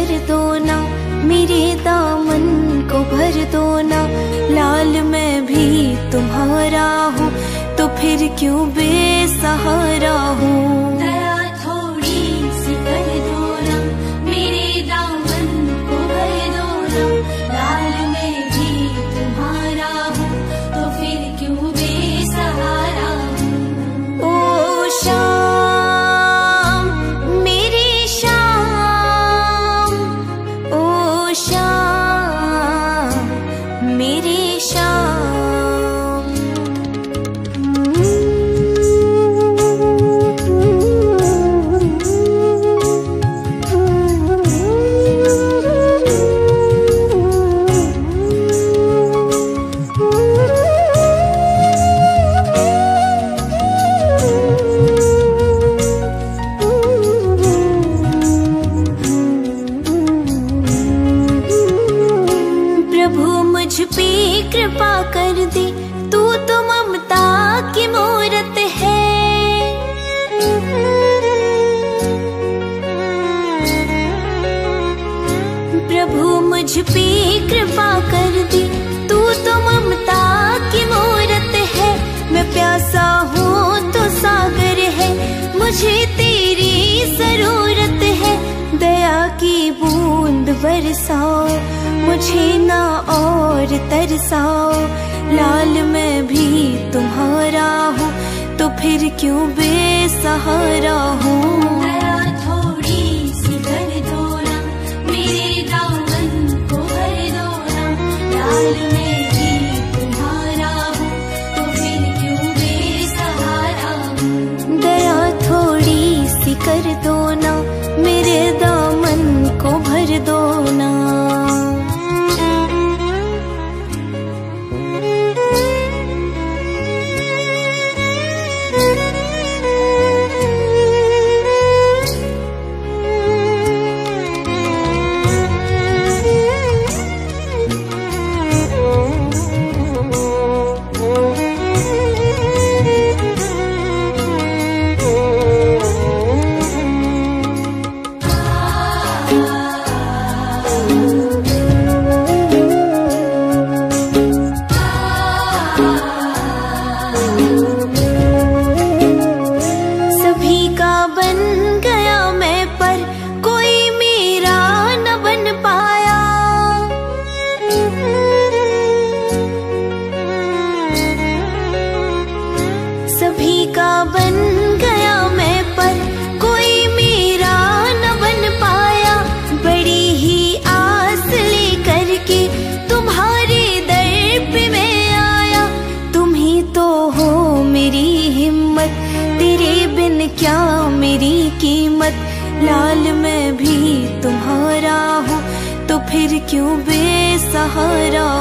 कर दो ना, मेरे दामन को भर दो ना। लाल मैं भी तुम्हारा हूँ, तो फिर क्यों बेसहारा हूँ। थोड़ी सी कर दो ना, मेरे दामन को भर दो ना। लाल मैं भी तुम्हारा हूँ, तो फिर क्यों बेसहारा हूँ। ओ बरसाओ मुझे ना और तरसाओ। लाल मैं भी तुम्हारा हूँ, तो फिर क्यों बेसहारा हूँ। थोड़ी सी कर दो ना, मेरे दामन को भर दो ना। लाल मैं भी तुम्हारा हूँ, तो फिर क्यों बेसहारा हूँ। दया थोड़ी सी कर दो ना, मेरे दामन को भर दो ना। लाल मैं भी तुम्हारा हूँ, तो फिर क्यों बेसहारा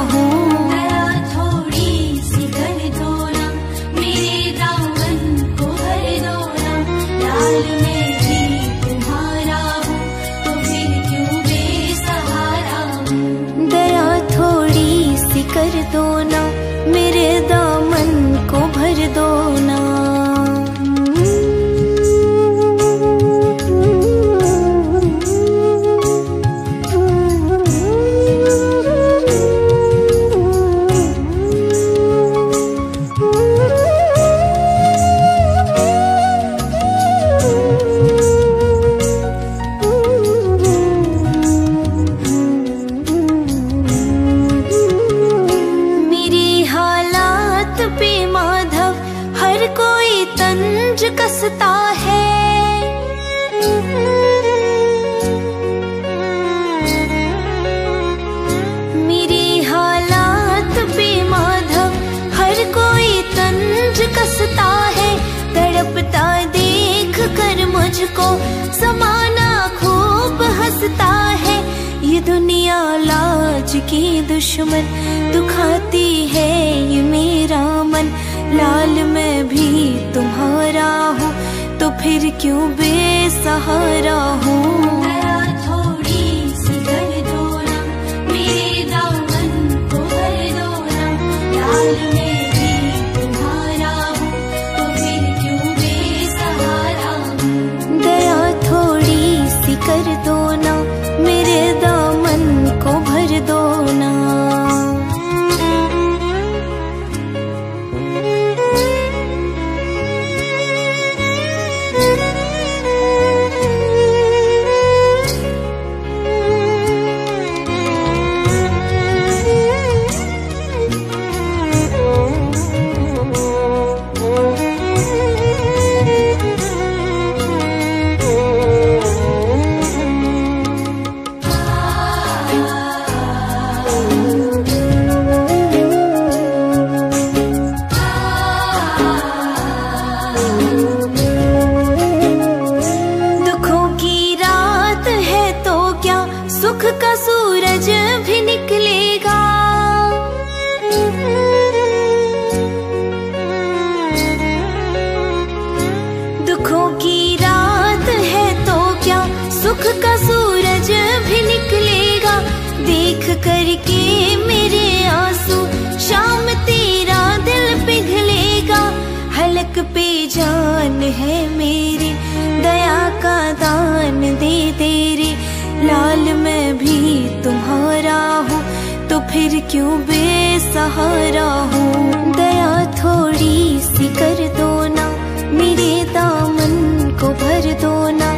हूँ। थोड़ी सी कर दो ना, मेरे दामन को भर दो ना। लाल मैं भी तुम्हारा हूँ, तो फिर क्यों बेसहारा हूँ। दया थोड़ी सी कर दो ना, मेरे दामन को भर दो ना। कसता है मेरी हालात पे माधव, हर कोई तंज कसता है। तड़पता देख कर मुझको समाना खूब हंसता है। ये दुनिया लाज की दुश्मन, दुखाती है ये मेरा मन। लाल मैं भी तुम्हारा हूँ, तो फिर क्यों बेसहारा हूँ। थोड़ी सी कर दो ना, मेरे दामन को भर दो ना। लाल मैं भी तुम्हारा हूँ, तो फिर क्यों बेसहारा हूँ। दया थोड़ी सी कर दो ना, मेरे दान है मेरी, दया का दान दे तेरे लाल, मैं भी तुम्हारा हूँ तो फिर क्यों बेसहारा हूँ। दया थोड़ी सी कर दो ना, मेरे दामन को भर दो ना,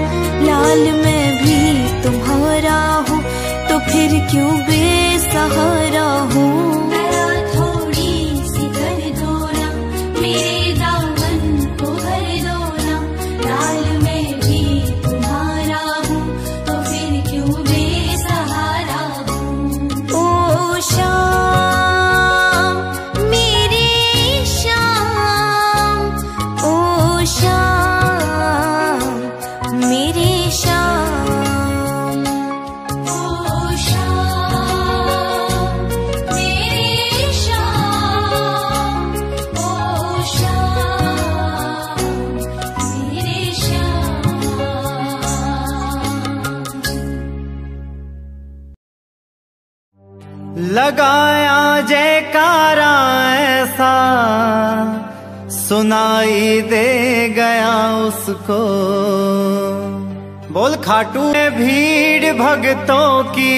लाल मैं भी तुम्हारा हूँ तो फिर क्यों बेसहारा हूँ। लगाया जयकारा ऐसा सुनाई दे गया उसको, बोल खाटू में भीड़ भगतों की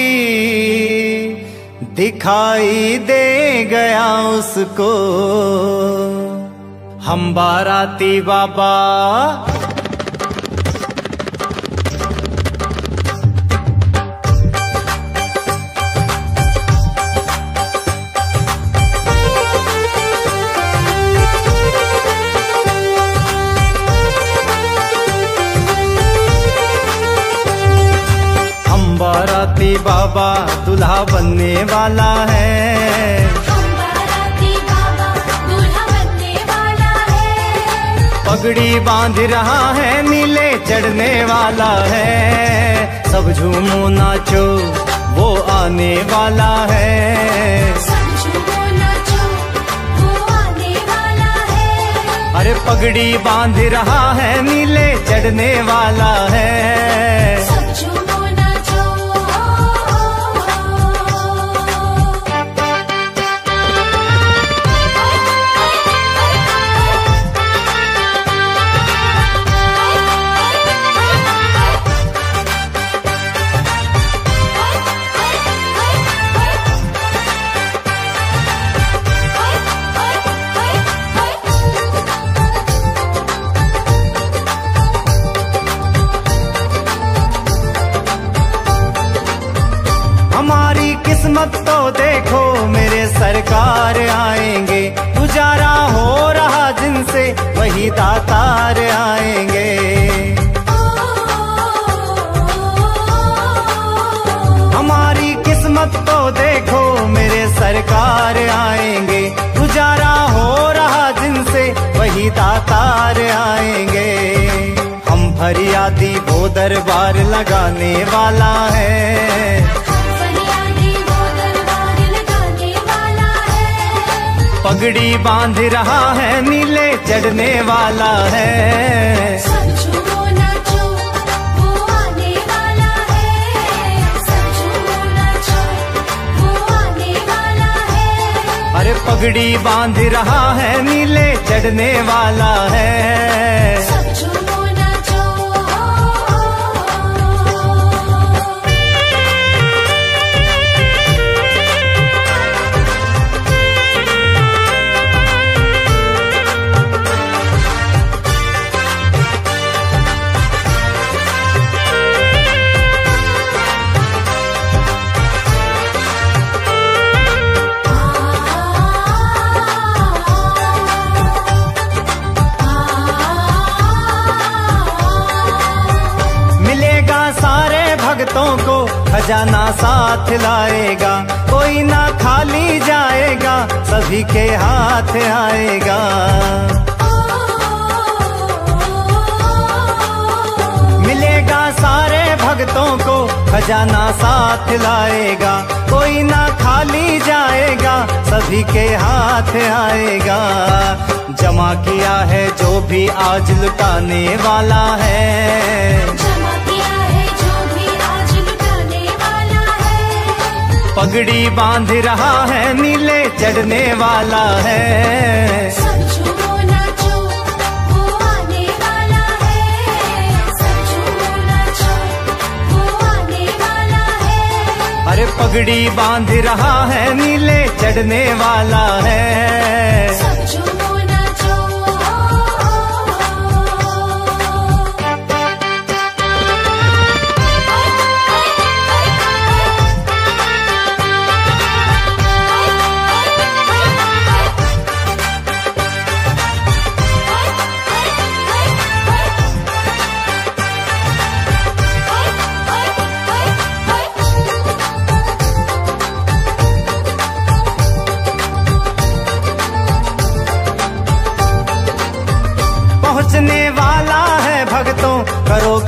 दिखाई दे गया उसको। हम बाराती बाबा बाबा दूल्हा बनने वाला है, हम बाराती बाबा दूल्हा बनने वाला है। पगड़ी बांध रहा है, नीले चढ़ने वाला है, सब झूमो नाचो वो आने वाला है, सब झूमो नाचो वो आने वाला है। अरे पगड़ी बांध रहा है, नीले चढ़ने वाला है, सरकार आएंगे। गुजारा हो रहा जिनसे वही दातार आएंगे। हमारी किस्मत तो देखो मेरे सरकार आएंगे, गुजारा हो रहा जिनसे वही दातार आएंगे। हम फरियादी वो दरबार लगाने वाला है, पगड़ी बांध रहा है, नीले चढ़ने वाला है, सब झूमो नाचो वो आने वाला है, सब झूमो नाचो वो आने वाला है। अरे पगड़ी बांध रहा है, नीले चढ़ने वाला है। खजाना साथ लाएगा, कोई ना खाली जाएगा, सभी के हाथ आएगा। मिलेगा सारे भक्तों को, खजाना साथ लाएगा, कोई ना खाली जाएगा, सभी के हाथ आएगा। जमा किया है जो भी आज लुटाने वाला है, पगड़ी बांध रहा है, नीले चढ़ने वाला है, सब झूमो नाचो वो आने वाला है। पगड़ी बांध रहा है, नीले चढ़ने वाला है।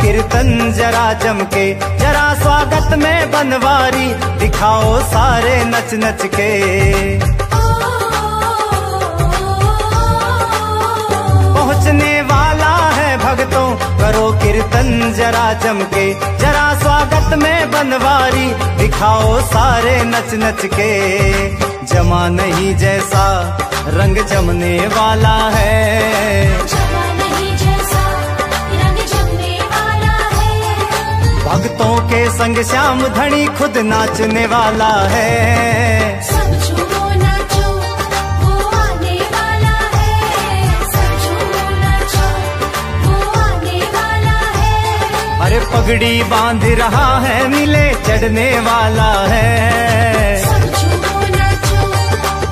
कीर्तन जरा जमके, जरा स्वागत में बनवारी दिखाओ सारे नच नच के। पहुँचने वाला है भक्तों, करो कीर्तन जरा जमके, जरा स्वागत में बनवारी दिखाओ सारे नच नच के। जमा नहीं जैसा रंग जमने वाला है, भक्तों के संग श्याम धनी खुद नाचने वाला है। सब झूमो नाचो वो आने वाला है, सब झूमो नाचो वो आने वाला है। अरे पगड़ी बांध रहा है, नीले चढ़ने वाला है। सब झूमो नाचो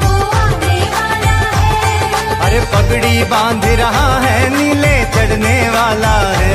वो आने वाला है, अरे पगड़ी बांध रहा है, नीले चढ़ने वाला है।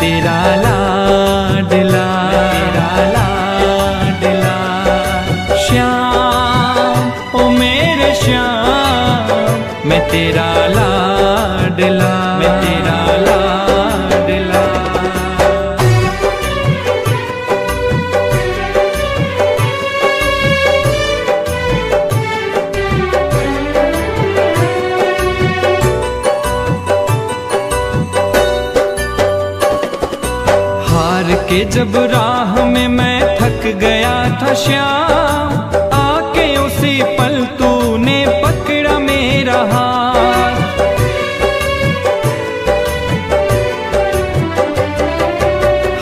तेरा ला मैं तेरा लाडला, मैं तेरा लाडला। हार के जब राह में मैं थक गया था श्याम, आके उसी पल तूने पकड़ा मेरा हाथ।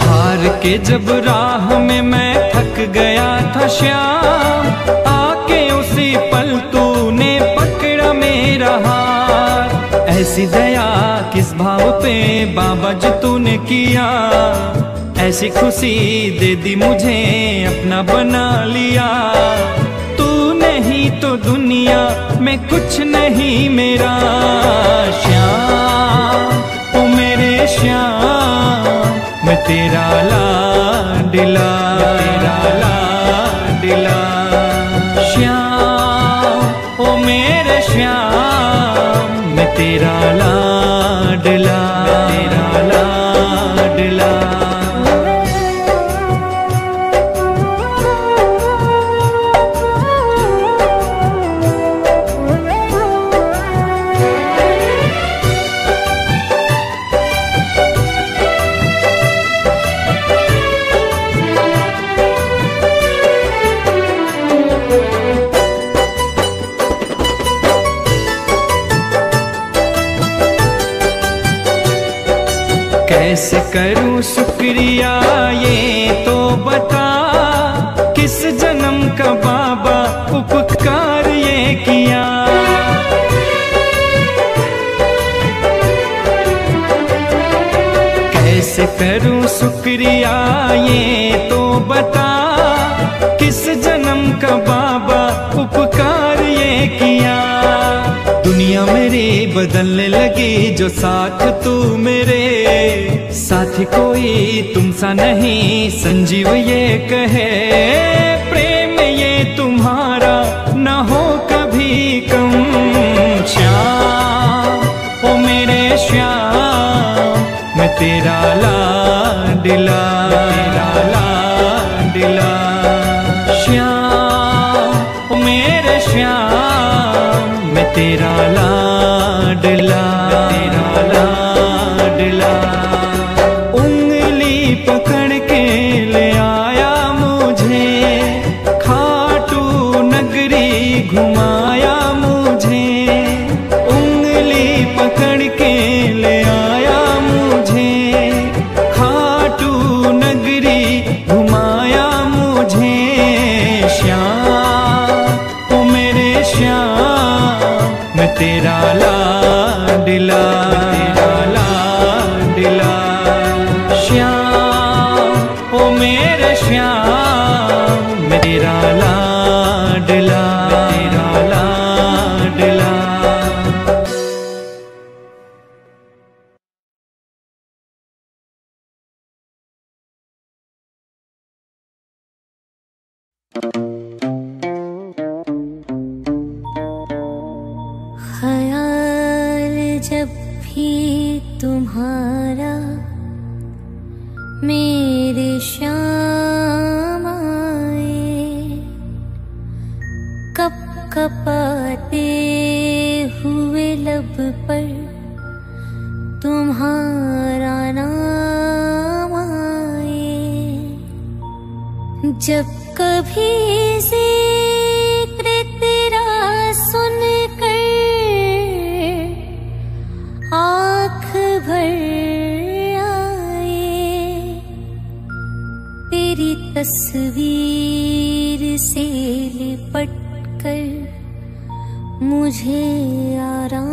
हार के जब राह में मैं थक गया था श्याम, आके उसी पल तूने पकड़ा मेरा हाथ। ऐसी दया किस भाव पे बाबा जी तूने किया, ऐसी खुशी दे दी मुझे अपना बना लिया। तू नहीं तो दुनिया में कुछ नहीं मेरा। श्याम ओ मेरे श्याम, मैं तेरा लाडला, तेरा लाडला। श्याम ओ मेरे श्याम, मैं तेरा लाडला, तेरा लाडला। कैसे करूं शुक्रिया ये तो बता, किस जन्म का बाबा उपकार ये किया। कैसे करूं शुक्रिया ये तो बता, किस जन्म का बाबा उपकार ये किया। दुनिया मेरी बदलने लगी जो साथ तू मेरे, साथी कोई तुम सा नहीं संजीव ये कहे। प्रेम ये तुम्हारा ना हो कभी कम। श्याम ओ मेरे श्याम, मैं तेरा लाडला, तेरा लाडला। श्याम ओ मेरे श्याम, मैं तेरा लाडला, तेरा लाडला। पकड़ के ले आया मुझे खाटू नगरी घुमाया मुझे। उंगली पकड़ के ले आया मुझे खाटू नगरी घुमाया मुझे। श्याम ओ मेरे श्याम, मैं तेरा लाडला, तेरा लाडला। श्याम ओ मेरे श्याम, मैं तेरा लाडला, तेरा लाडला। ख्याल जब भी तुम्हारा मेरे श्याम आए, कप कपाते हुए लब पर तुम्हारा नाम आए। जब कभी जिक्र तेरा सुन कर आँख भर तेरी तस्वीर से लिपट कर मुझे आराम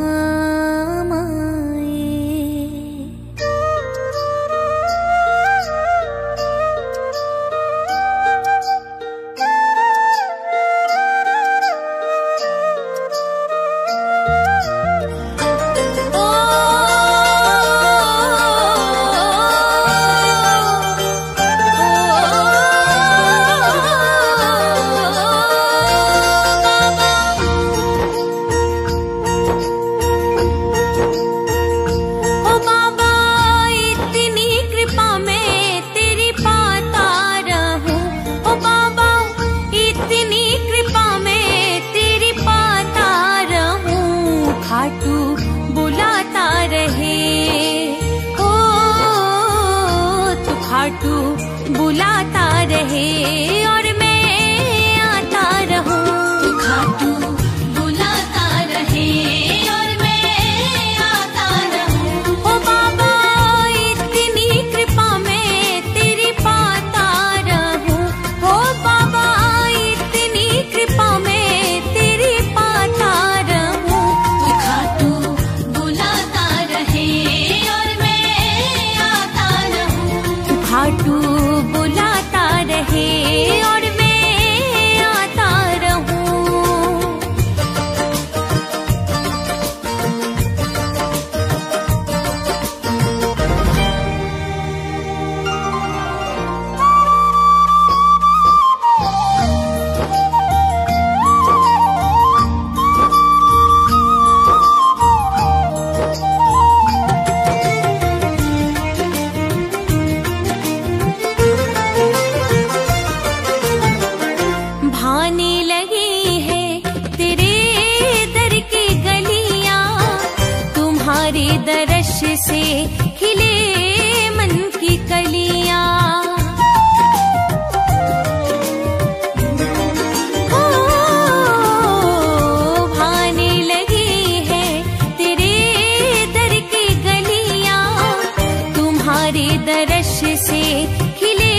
रहे और मैं आता रहूं, खाटू बुलाता रहे और मैं आता रहूं। ओ बाबा इतनी कृपा में तेरी पाता रहूं, ओ बाबा इतनी कृपा में तेरी पाता रहूं। खाटू बुलाता रहे और मैं आता रहूं, खाटू बुलाता रहे और मैं आता रहूं। भाने लगी है तेरे दर की गलियां, तुम्हारे दर्श से खिले मन की कलियां। ओ भाने लगी है तेरे दर की गलियां, तुम्हारे दर्श से खिले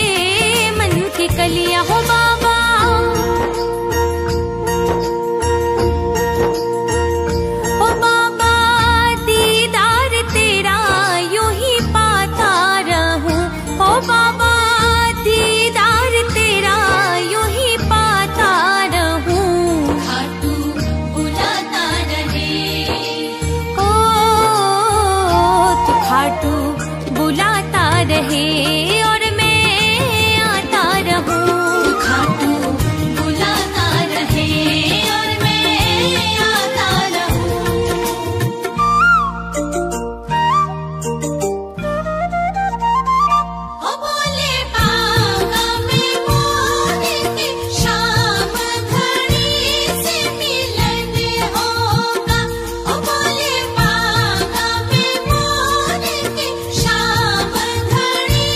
मन की कलियां। हो बाबा बुलाता रहे और मैं आता रहूं, खाटू बुलाता रहे और मैं आता रहूं। ओ बोले बाबा मैं मोहन के शाम घड़ी से मिलन होगा, ओ बोले बाबा मैं मोहन के शाम घड़ी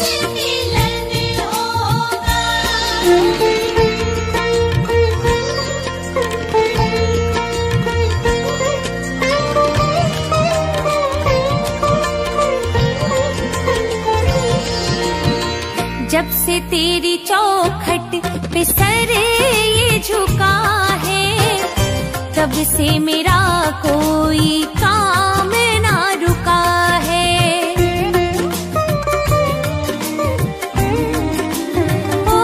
से मिलन होगा। जब से तेरी चौखट पे सर ये झुका है, तब से मेरा कोई काम ना रुका है। ओ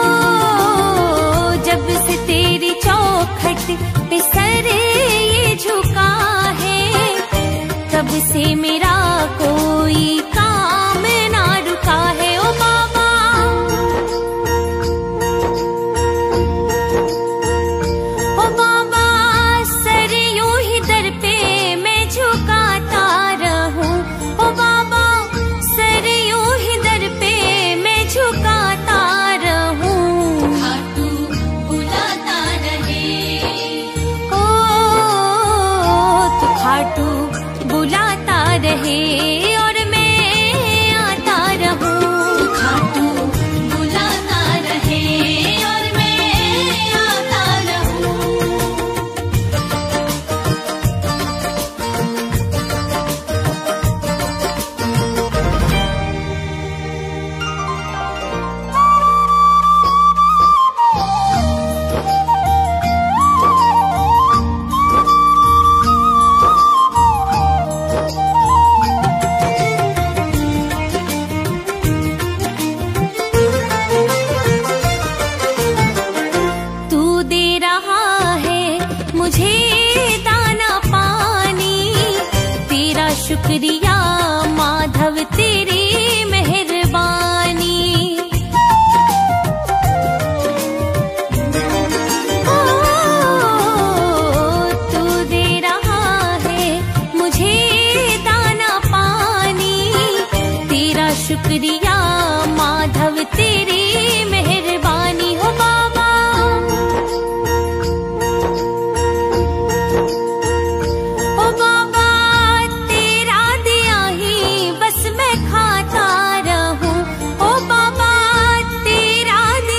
जब से तेरी चौखट पे सर ये झुका है, तब से मेरा कोई काम ना रुका है। ओ बाबा ओ बाबा सर यूं ही दर पे मैं झुकाता रहूं, ओ बाबा सर यूं ही दर पे मैं झुकाता रहूं, खाटू बुलाता रहे। ओ तो खाटू बुलाता रहे और मैं आता रहूं, खाटू बुलाता रहे और मैं आता रहूं। तू दे रहा है मुझे दाना पानी, तेरा शुक्रिया माधव तेरी मेहरबानी। ओ तू दे रहा है मुझे दाना पानी, तेरा शुक्रिया माधव तेरी मेहरबानी। हो बाबा ओ बाबा तेरा दिया ही बस मैं खाता रहूं, ओ बाबा तेरा दिया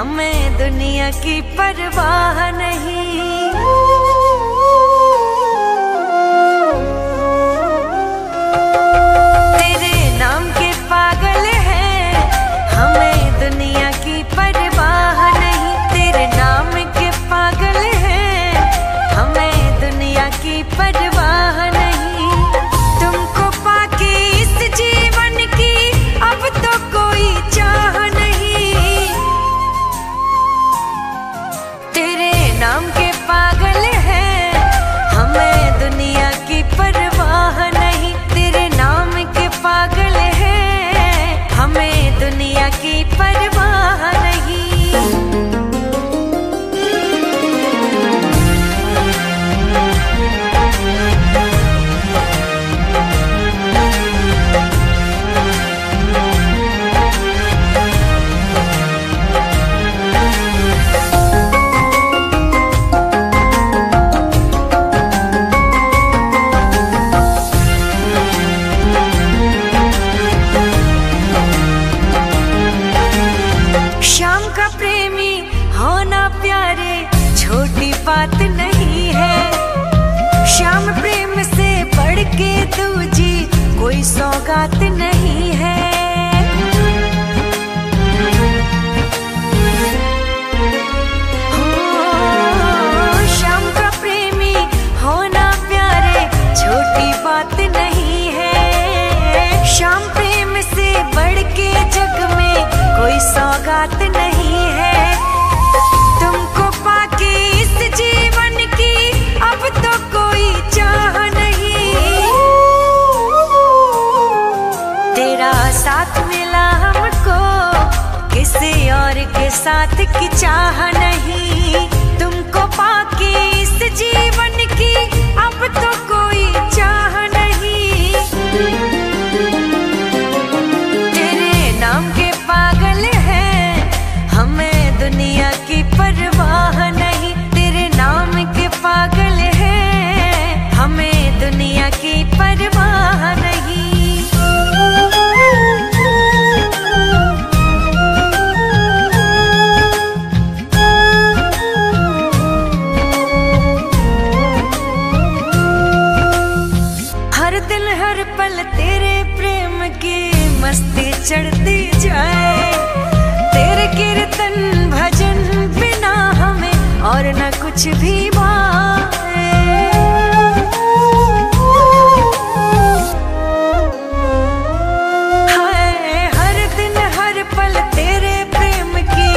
हमें दुनिया की परवाह नहीं। तेरे नाम के पागल हैं, हमें दुनिया की परवाह नहीं। तेरे नाम के पागल हैं, हमें दुनिया की परवाह नहीं। तुमको पाके इस जीवन की अब तो कोई चाह नहीं। तेरे नाम के पागल हैं, हमें दुनिया की परवाह नहीं। तेरे नाम के पागल हैं, हमें दुनिया की परवाह नहीं। सौगात नहीं है। शाम का प्रेमी होना प्यारे छोटी बात नहीं है। शाम प्रेम से बढ़ के जग में कोई सौगात नहीं है। तुमको पाके इस जीवन की अब तो कोई चाह नहीं। तेरा साथ मिला हमको, किसी और के साथ की चाह नहीं। तुमको पाके इस जीवन की अब तो कोई चाह नहीं। तेरे नाम के पागल हैं, हमें दुनिया की परवाह नहीं। तेरे नाम के पागल हैं, हमें दुनिया की परवाह नहीं। मस्ती चढ़ती जाए तेरे कीर्तन भजन बिना हमें और न कुछ भी भाए। हाय हर दिन हर पल तेरे प्रेम की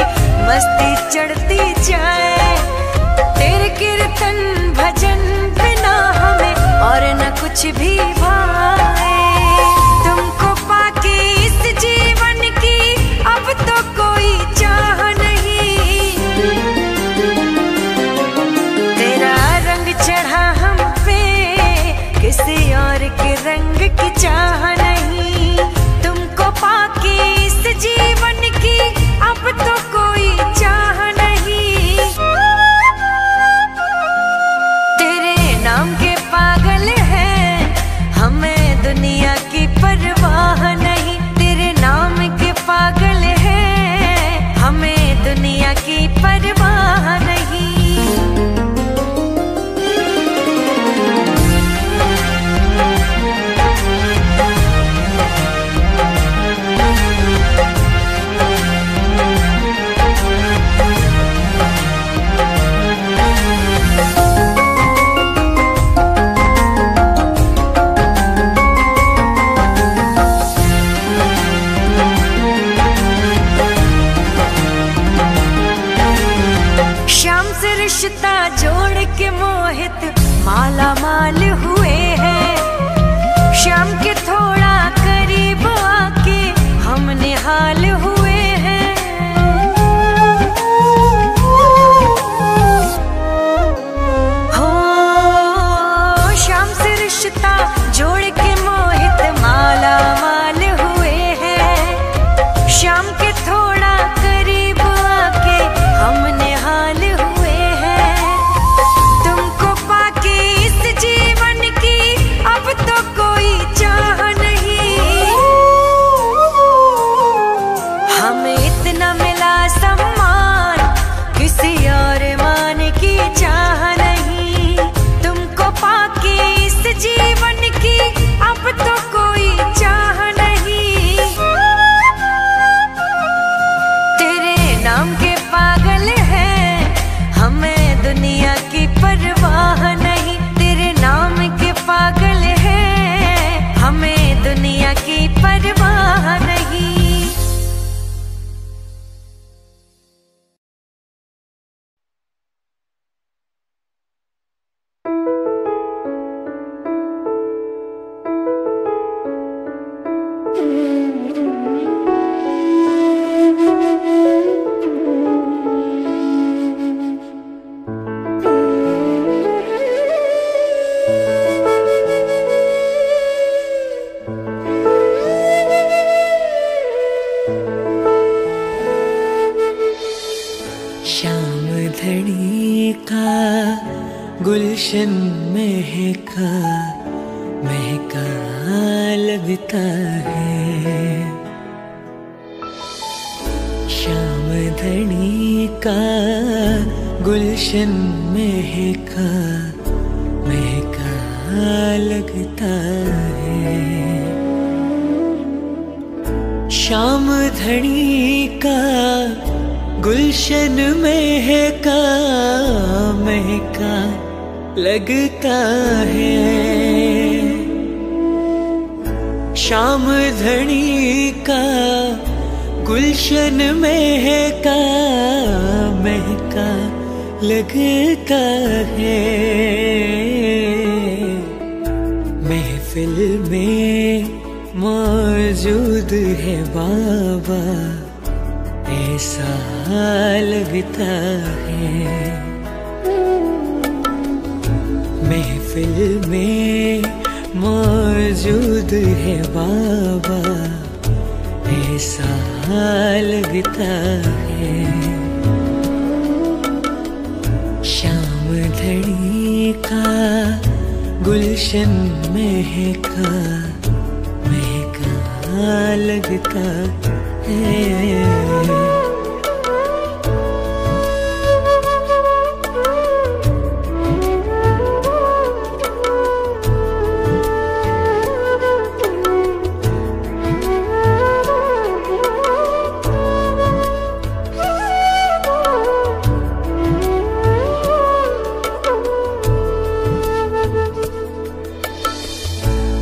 मस्ती चढ़ती जाए तेरे कीर्तन भजन बिना हमें और न कुछ भी भाए। जीवन की अब तो कोई चाह नहीं। तेरा रंग चढ़ा हम पे, किसी और के रंग की चाह नहीं। तुमको पाके इस जीवन की अब तो कोई चाह नहीं। तेरे नाम के पागल हैं, हमें दुनिया की परवाह नहीं। नाम के पागल हैं, हमें दुनिया की परवाह नहीं। रिश्ता जोड़ के मोहित माला माल हुए हैं। शाम के थोड़ा करीब आके हम निहाल हुए हैं। हो शाम से रिश्ता जोड़ के मोहित माला माल हुए हैं। शाम के थोड़ा करीब आके हम निहाल हुए। जीवन की अब तो कोई चाह नहीं। हमें इतना मिला सम्मान, गुलशन महका महका लगता है, श्याम धनी का गुलशन महका महका लगता है, श्याम धनी का गुलशन महका महका लगता है, श्याम धनी का गुलशन महका महका लगता है। महफिल में मौजूद है बाबा ऐसा लगता है, महफिल में मौजूद है बाबा ऐसा लगता है, श्याम धनी का गुलशन महका महका लगता है।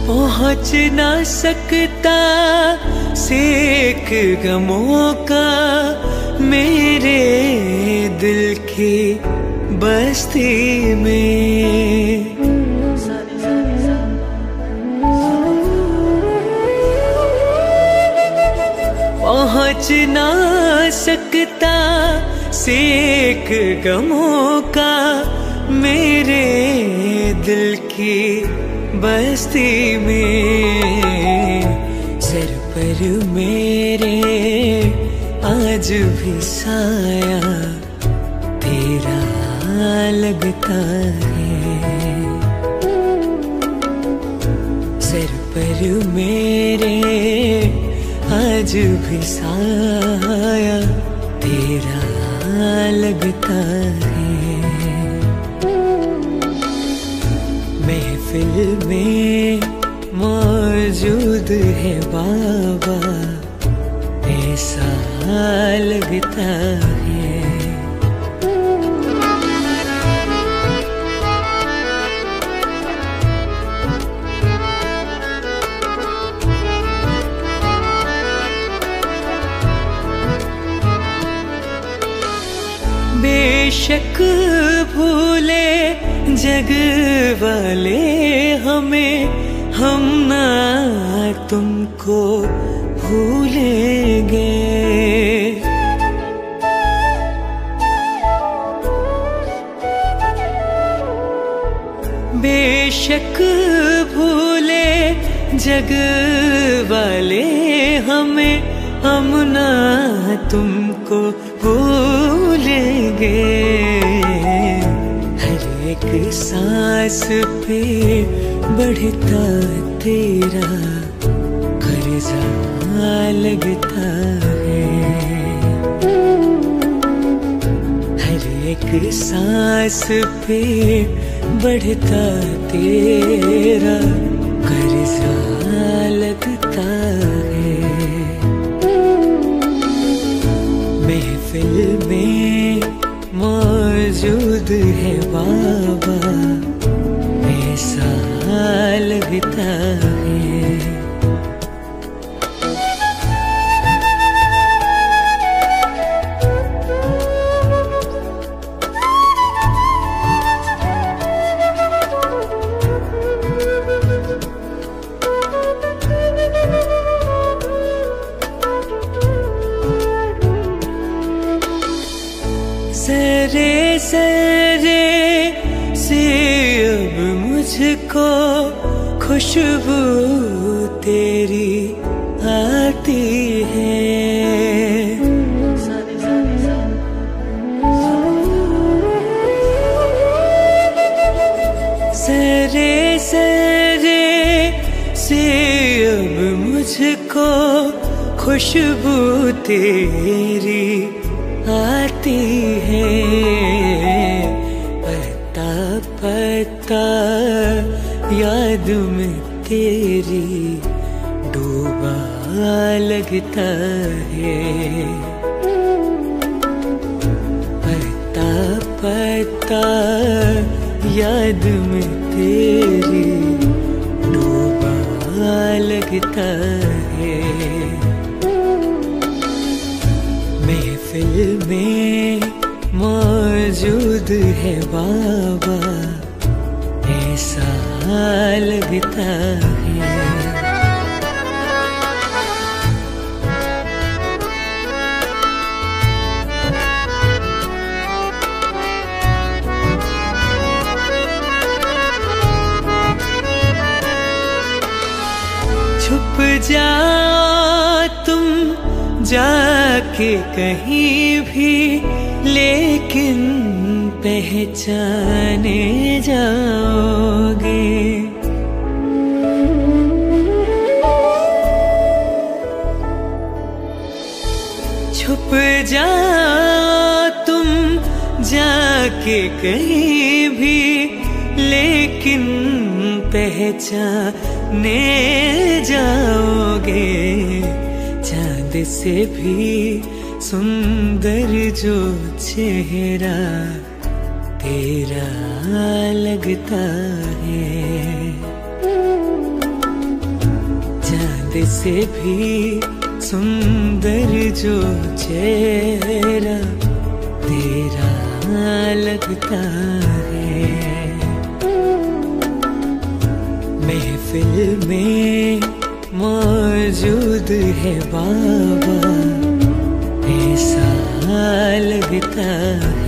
पहुँच ना सकता सेक गमों का मेरे दिल की बस्ती में, पहुँच ना सकता सेक गमों का मेरे दिल की बस्ती में, सर पर मेरे आज भी साया तेरा लगता है, सर पर मेरे आज भी साया तेरा लगता है, महफिल में मौजूद है बाबा ऐसा लगता है। बेशक भूले जग वाले हमें, हम ना तुमको भूलेंगे, बेशक भूले जग वाले हमें, हम ना तुमको भूलेंगे, एक सांस पे बढ़ता तेरा कर्जा लगता है, हर एक सांस पे बढ़ता तेरा कर्जा लगता है, महफिल में मौजूद है बाबा ऐसा लगता है। सरे सरे से अब मुझको खुशबू तेरी आती है, मुझको खुशबू तेरी आती है, पता पता याद में तेरी डूबा लगता है, पता पता याद में तेरी डूबा लगता है। महफिल में मौजूद है बाबा ऐसा लगता है, छुप जाओ तुम जाके कहीं भी, लेकिन पहचाने जाओगे, छुप जाओ तुम जाके कहीं भी, लेकिन पहचाने जाओगे। चांद से भी सुंदर जो चेहरा तेरा लगता है, चांद से भी सुंदर जो चेहरा तेरा लगता है। महफिल में मौजूद है बाबा ऐसा लगता है।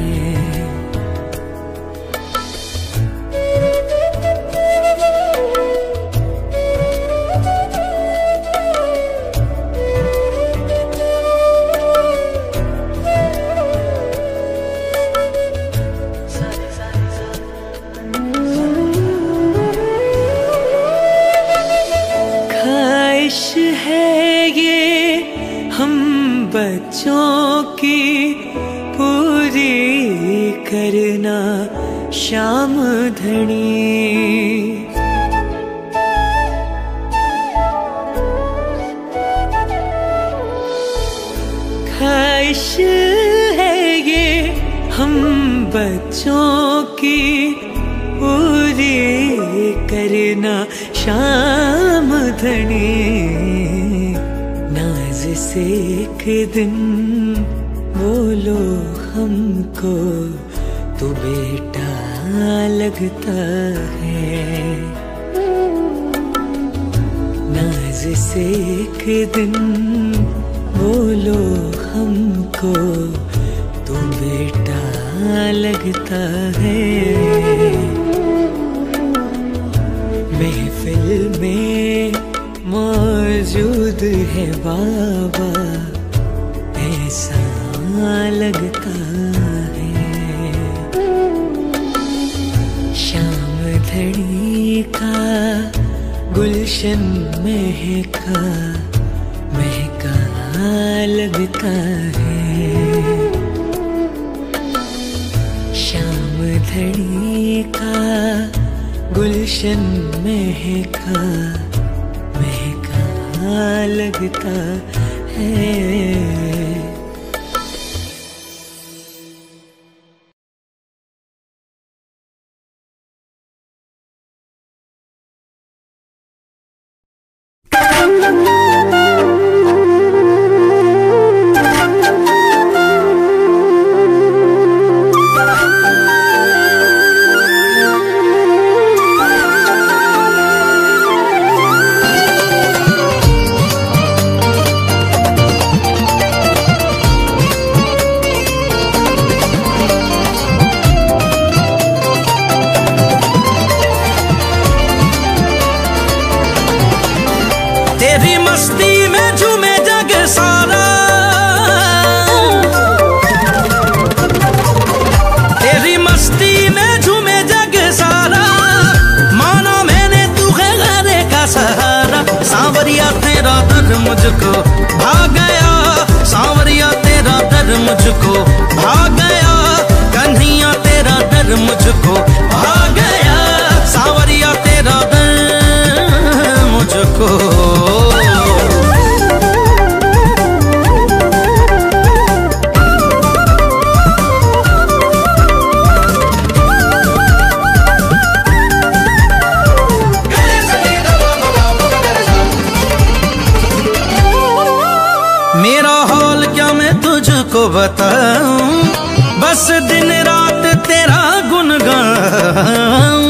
बच्चों की पूरी करना श्याम धनी, ख्वाहिश है ये हम बच्चों की पूरी करना श्याम धनी। से एक दिन बोलो हमको तू बेटा लगता है, नाज से एक दिन बोलो हमको तू बेटा लगता है। महफिल में मौजूद है बाबा ऐसा लगता है, श्याम धड़ी का गुलशन महका महका लगता है, श्याम धड़ी का गुलशन महका लगता है। सावरिया तेरा दर मुझको भा गया, सावरिया तेरा दर मुझको भा गया, कन्हैया तेरा दर मुझको भा गया, सावरिया तेरा दर मुझको। बताऊं बस दिन रात तेरा गुनगान,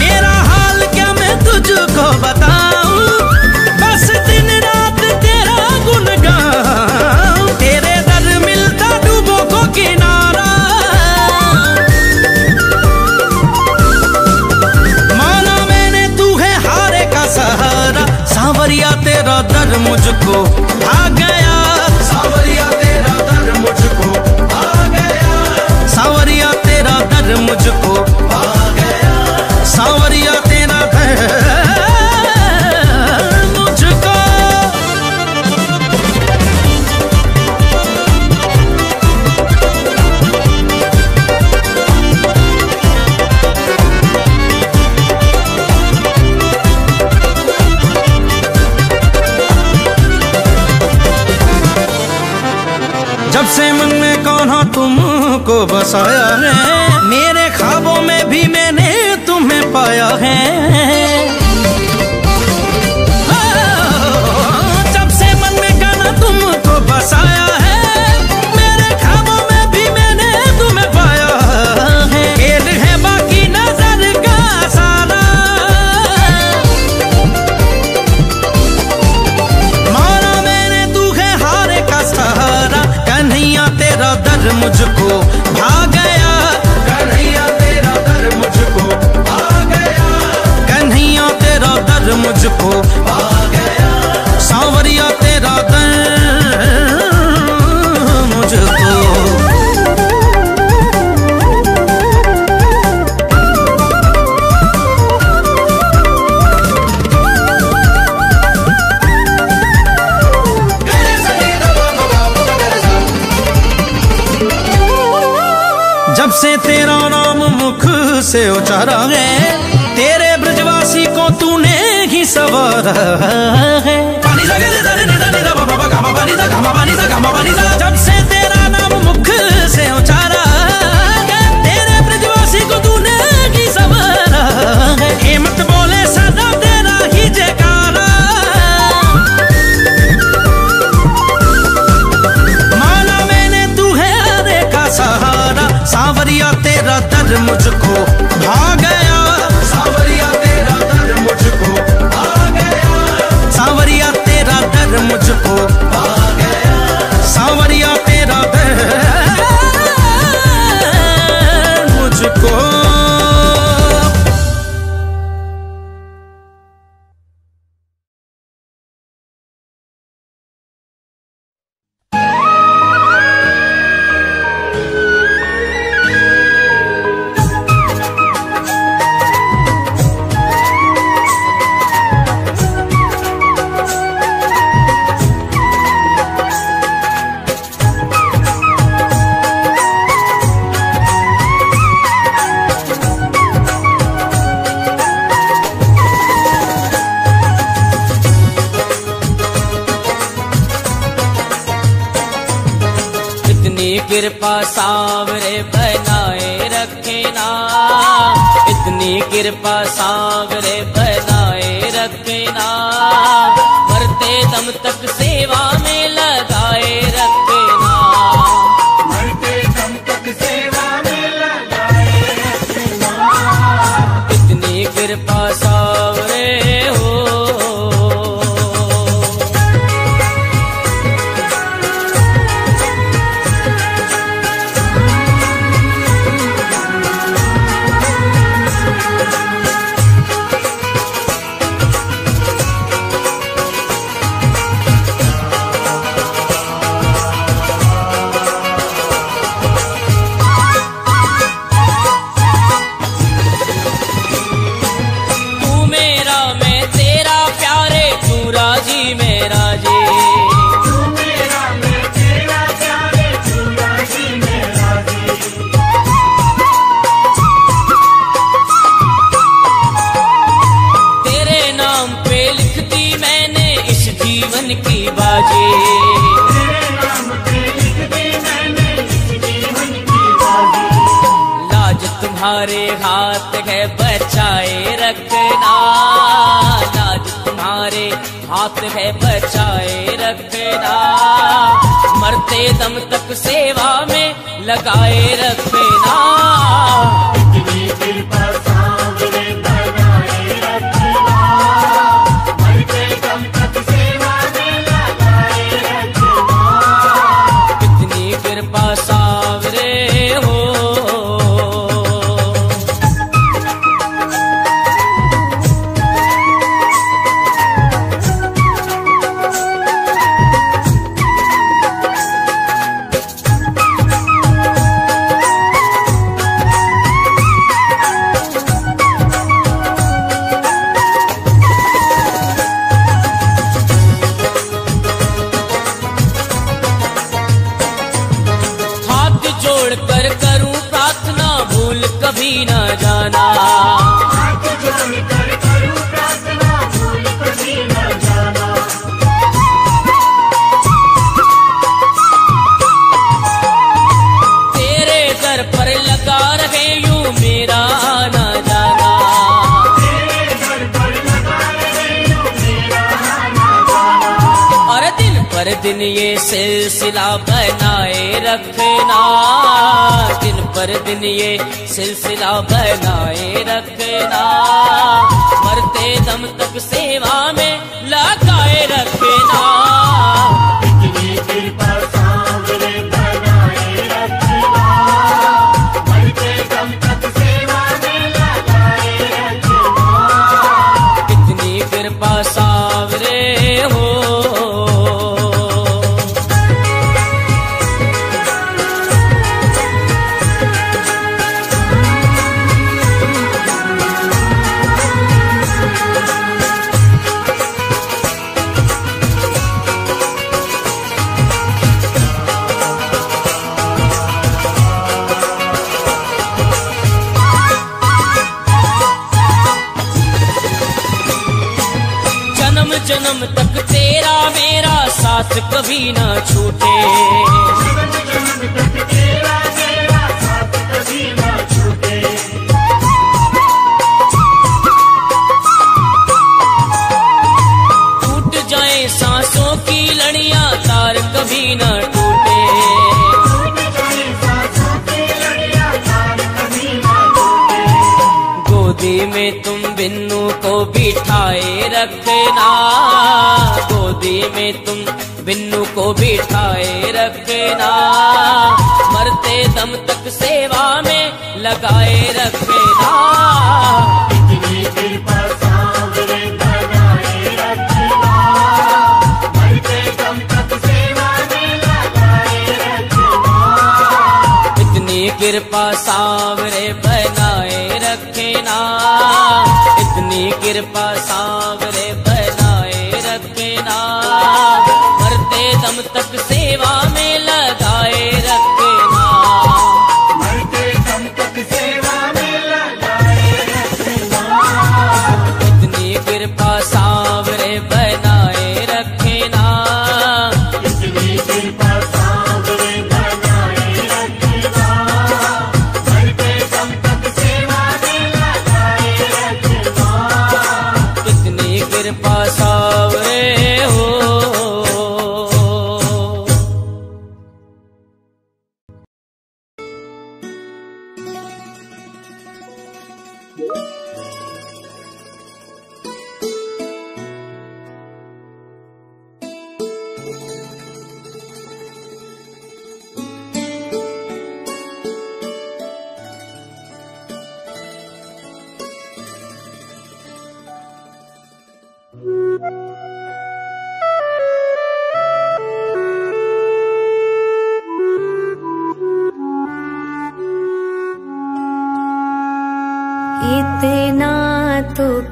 मेरा हाल क्या मैं तुझको बताऊं बस दिन रात तेरा गुनगान। तेरे दर मिलता डूबों को किनारा, माना मैंने तू है हारे का सहारा, सावरिया तेरा दर मुझको आ गया, सावरिया तेरा दर मुझको आ गया, सावरिया तेरा दर मुझको आ गया, सावरिया तेरा दर मुझको। जब से मन में कौना तुमको बसाया है, मेरे ख्वाबों में भी मैंने तुम्हें पाया है, जब से मन में कौना तुमको बसाया है, मेरे ख्वाबों में भी मैंने तुम्हें पाया है। खेल है बाकी नजर का सारा, माना मैंने तू है हारे का सहारा, कन्हैया तेरा दर मुझको भा गया, कन्हैया तेरा दर मुझको भा गया, कन्हैया तेरा दर मुझको भा गया, सावरिया तेरा दर मुझको। जब से तेरा नाम मुख से उचारा है, तेरे ब्रजवासी को तूने ही सवारा है, जब से तेरा नाम मुख से उचारा है, तेरे ब्रजवासी को तूने ही सवारा है। हिम्मत बोले सदा तेरा ही जयकारा, माना मैंने तू है हरे का सहारा, सावरिया तेरा दर मुझको भा गया, सावरिया तेरा दर मुझको भा गया, सावरिया तेरा दर मुझको भा गया, सावरिया तेरा दर मुझको। कृपा सांवरे बनाए रखना, इतनी कृपा सांवरे बनाए रखना, मरते दम तक सेवा में लगाए रखना, मरते दम तक सेवा में लगाए रखना, इतनी कृपा सांवरे हो। जीवन की बाजी। तेरे नाम पे लिख दी मैंने इस जीवन की बाजी। लाज तुम्हारे हाथ है बचाए रखना, लाज तुम्हारे हाथ है बचाए रखना, मरते दम तक सेवा में लगाए रखना। इतनी कृपा दिन ये सिलसिला बनाए रखना, दिन पर दिन ये सिलसिला बनाए रखना, मरते दम तक सेवा में लगाए रखना। इतनी कृपा सांवरे बनाए रखना, मरते दम तक सेवा में लगाए रखना। इतनी कृपा सांवरे हो। जन्म तक तेरा मेरा साथ कभी ना छूटे, जन्म तक तेरा मेरा साथ कभी ना छूटे, टूट जाए सांसों की लड़ियां तार कभी ना टूटे, टूट जाए सांसों की लड़ियां तार कभी ना टूटे। गोदी में तुम बिन्नू को बिठाए रखना, गोदी में तुम बिन्नू को बिठाए रखना, मरते दम तक सेवा में लगाए रखना। इतनी कृपा सांवरे बनाए रखना, मरते दम तक सेवा में लगाए रखना। इतनी कृपा सांवरे बनाए रखना, इतनी कृपा सांवरे बनाए रखना, मरते दम तक सेवा में लगाए रखना, मरते दम तक सेवा में लगाए रखना। इतनी कृपा सांवरे बनाए रखना, इतनी कृपा सांवरे बनाए रखना, मरते दम तक सेवा में लगाए रखना। इतनी कृपा सांवरे हो।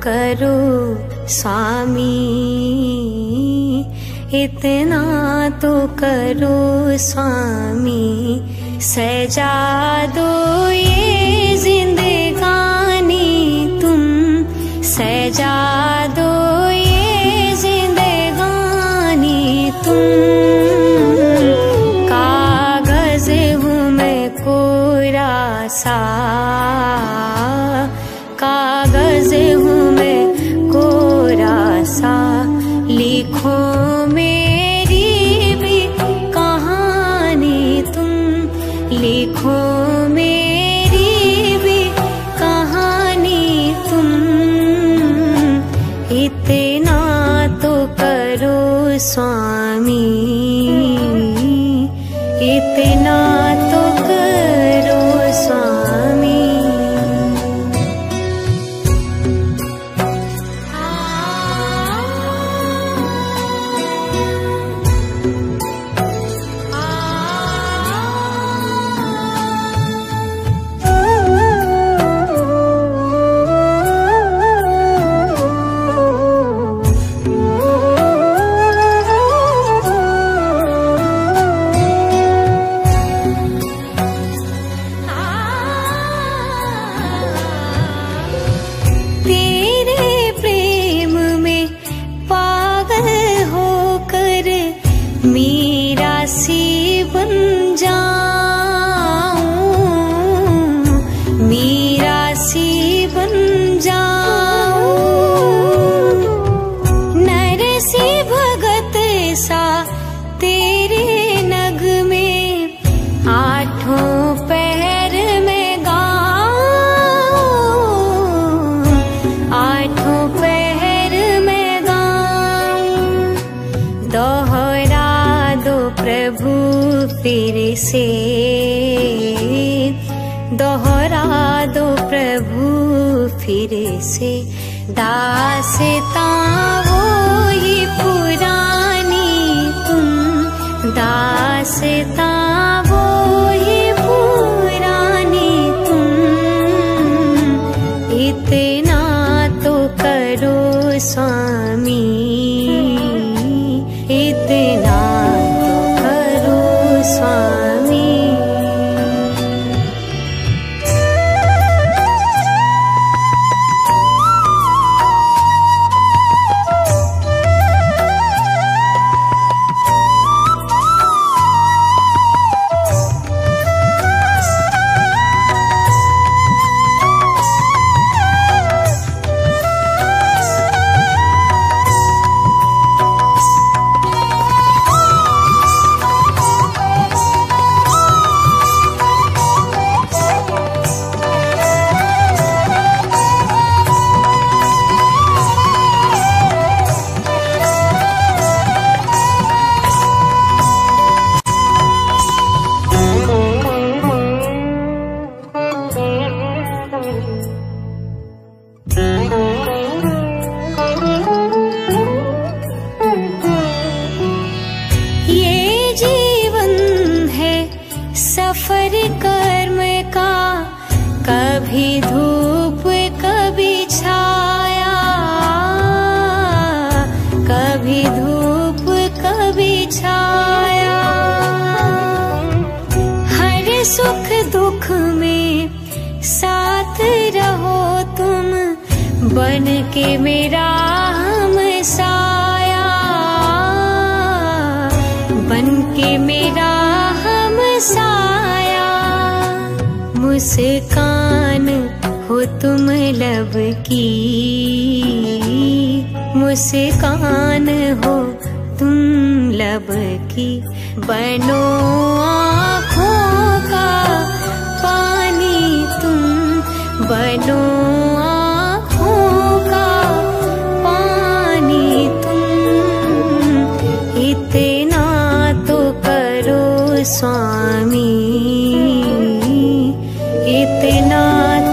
करो स्वामी, इतना तो करो स्वामी, सजा दो ये जिंदगानी तुम, सजा दो ये जिंदगानी। कागज हूँ मैं कोरा सा, कागज हूँ मैं कोरा सा, लिखो मेरी भी कहानी तुम, लिखो मेरी भी कहानी तुम, इतना तो करो स्वामी, इतना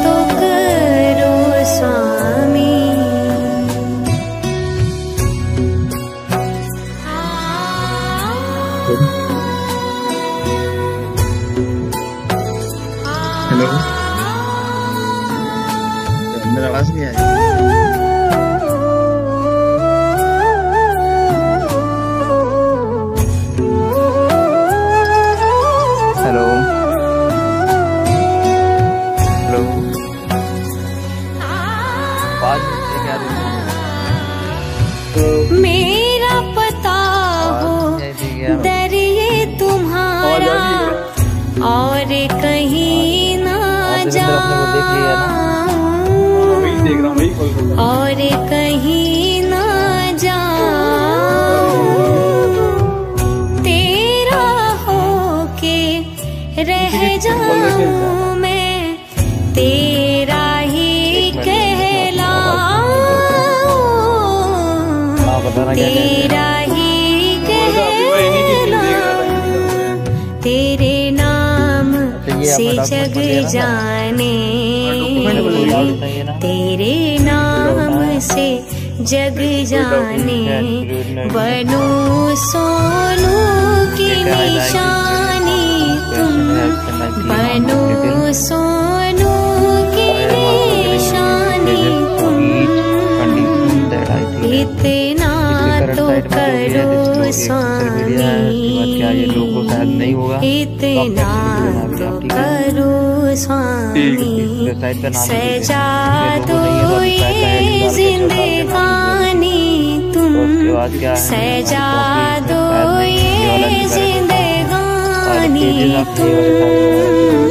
तो करो स्वामी। कहीं ना जा, और कहीं ना जा, तेरा होके रह जाऊं मैं, तेरा ही कहलाऊं, तेरा ही कहलाऊं, तेरे नाम से जग जाने, तेरे नाम से जग जाने, बनूं सोनू की निशानी तुम, बनूं सोनू की निशानी तुम, इतना तो करो स्वामी, इतना तो करो स्वामी, सजा दो ये जिंदगानी तुम, सजा दो ये जिंदगानी तुम,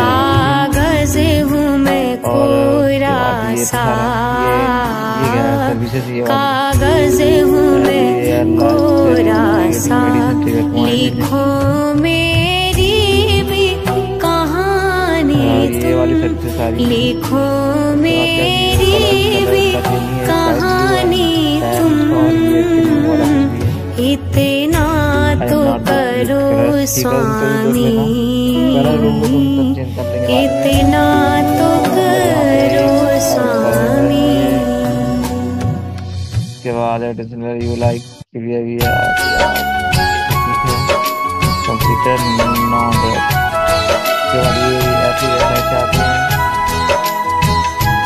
कागज हूँ मैं कोरा सा, कागज हूँ मैं कोरा सा, लिखो मेरी भी कहानी तुम, लिखो मेरी भी कहानी तुम, इतना तो करो स्वामी, इतना तो करो स्वामी। के बाद यू लाइक कंप्यूटर नॉन आते हैं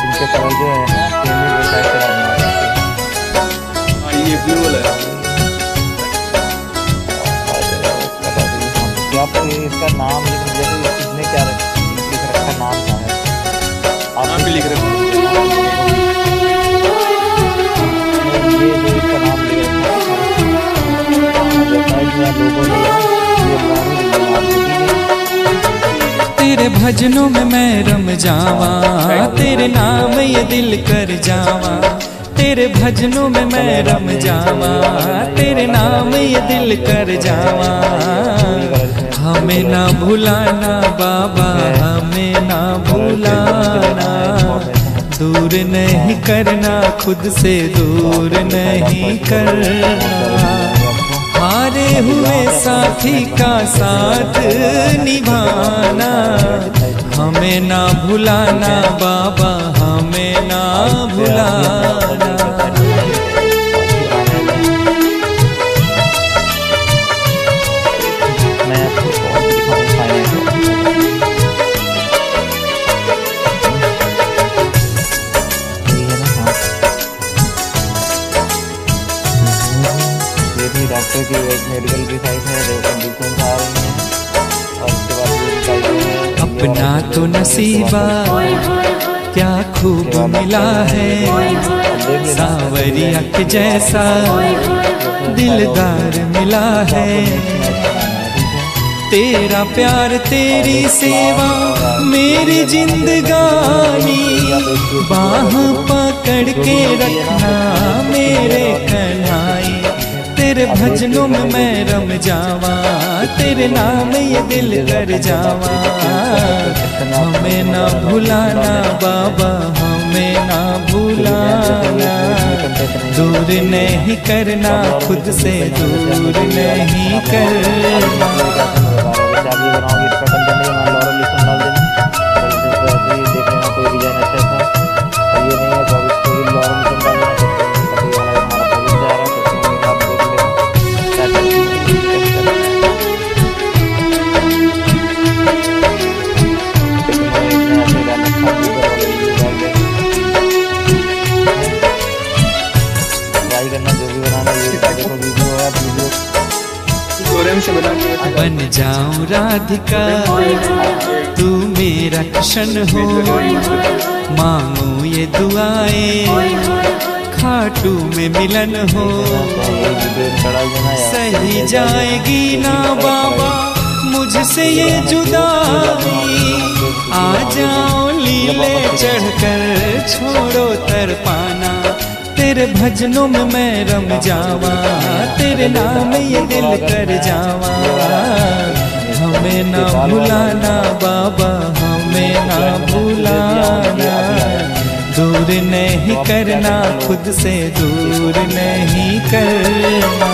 इनके तरह जो है इसका नाम लिखने क्या लिख रखा नाम क्या है आप भी लिख रहे हैं तेरे भजनों में मैं रम जावा, तेरे नाम ये दिल कर जावा, तेरे भजनों में मैं रम जावा, तेरे नाम ये दिल कर जावा, हमें ना भुलाना बाबा, हमें ना भुलाना, दूर नहीं करना खुद से, दूर नहीं करना, हारे हुए साथी का साथ निभाना, हमें ना भुलाना बाबा, हमें ना भुलाना। क्योंकि एक मेडिकल की साइड है, दो कंडीशन आ रही हैं, और उसके बाद अपना तो नसीबा क्या खूब मिला है, सावरिया के जैसा दिलदार मिला है, तेरा प्यार तेरी सेवा मेरी जिंदगानी, बाह पकड़ के रखना मेरे कन्हाई, तेरे भजनों में मैं रम जावा, तेरे नाम ये दिल कर जावा, हमें ना भुलाना बाबा, हमें ना भुलाना, दूर नहीं करना खुद से, दूर नहीं करना। बन जाऊं राधिका तू मेरा कृष्ण हो, मांगू ये दुआएं खाटू में मिलन हो, सही जाएगी ना बाबा मुझे से ये जुदाई, आ जाओ लीले चढ़कर छोड़ो तरपाना, तेरे भजनों में मैं रम जावा, तेरे नाम ये दिल कर जावा। हमें ना भुलाना बाबा, हमें ना भुलाना, दूर नहीं करना, खुद से दूर नहीं करना।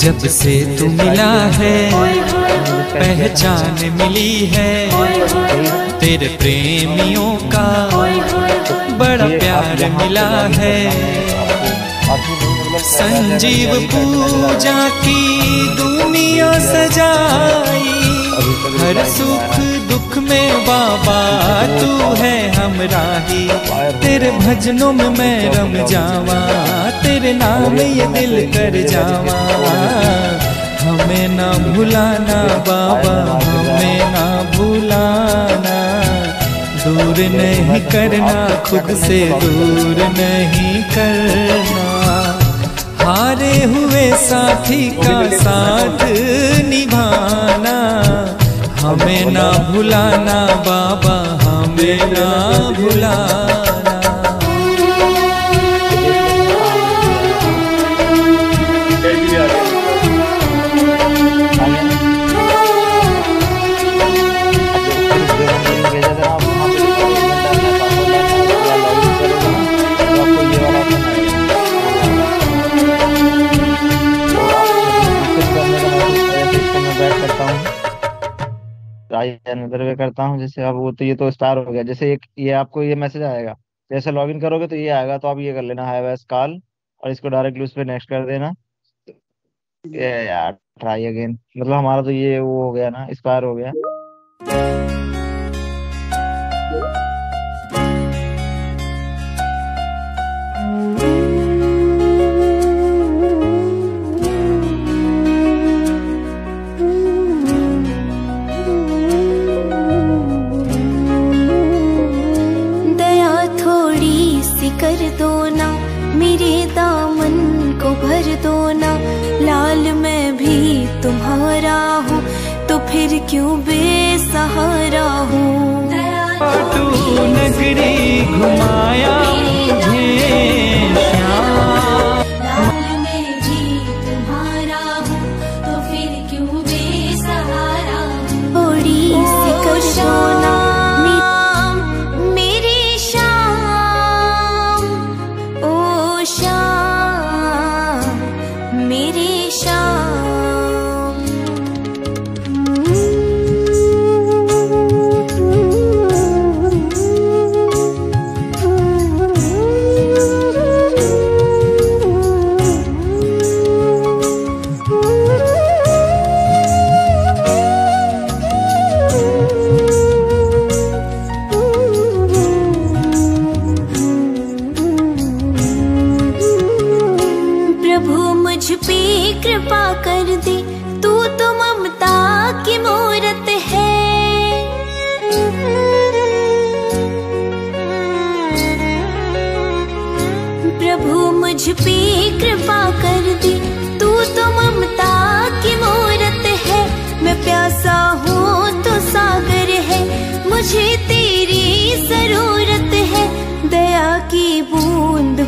जब से तू मिला है पहचान मिली है, तेरे प्रेमियों का बड़ा प्यार मिला है। संजीव पूजा की दुनिया सजाई, हर सुख दुख में बाबा तू है हमराही, तेरे भजनों में मैं रम जावा, तेरे नाम ये दिल कर जावा। हमें ना भुलाना बाबा, हमें ना भुलाना, दूर नहीं करना, खुद से दूर नहीं करना। हारे हुए साथी का साथ निभाना, हमें ना भुलाना बाबा, हमें ना भुलाना। करता हूं जैसे अब वो तो ये तो स्टार हो गया, जैसे एक ये आपको ये मैसेज आएगा, जैसे लॉगिन करोगे तो ये आएगा, तो आप ये कर लेना हैवेस कॉल और इसको डायरेक्टली उस पे नेक्स्ट कर देना। ये यार ट्राई अगेन, मतलब हमारा तो ये वो हो गया ना, एक्सपायर हो गया। कर दो ना मेरे दामन को भर दो ना, लाल मैं भी तुम्हारा हूँ तो फिर क्यों बेसहारा हूँ। खाटू नगरी घुमाया मुझे लाल मैं भी तुम्हारा हूँ तो फिर क्यों बेसहारा हूँ। थोड़ी सी कर दो ना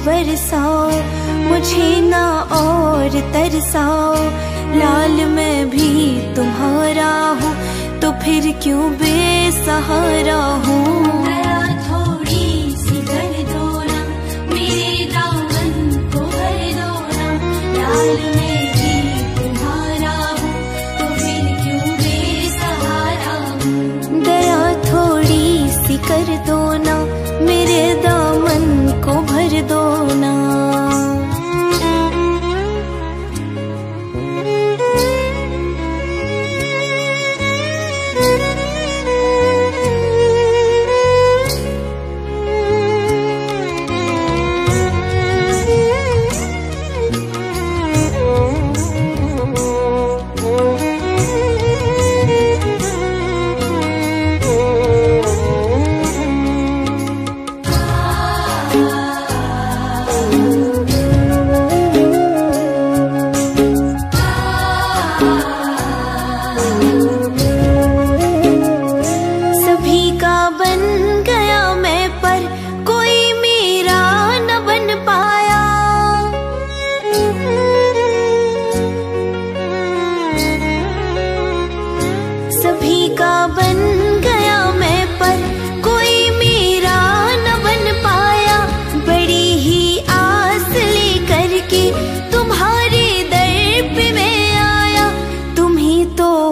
बरसाओ मुझे ना और तरसाओ, लाल मैं भी तुम्हारा हूँ तो फिर क्यों बेसहारा हूँ। थोड़ी सी कर दो ना मेरे दामन को भर दो ना, लाल मैं भी तुम्हारा हूँ तो फिर क्यों बेसहारा हूँ। दया थोड़ी सी कर दो ना मेरे दामन को भर दो ना।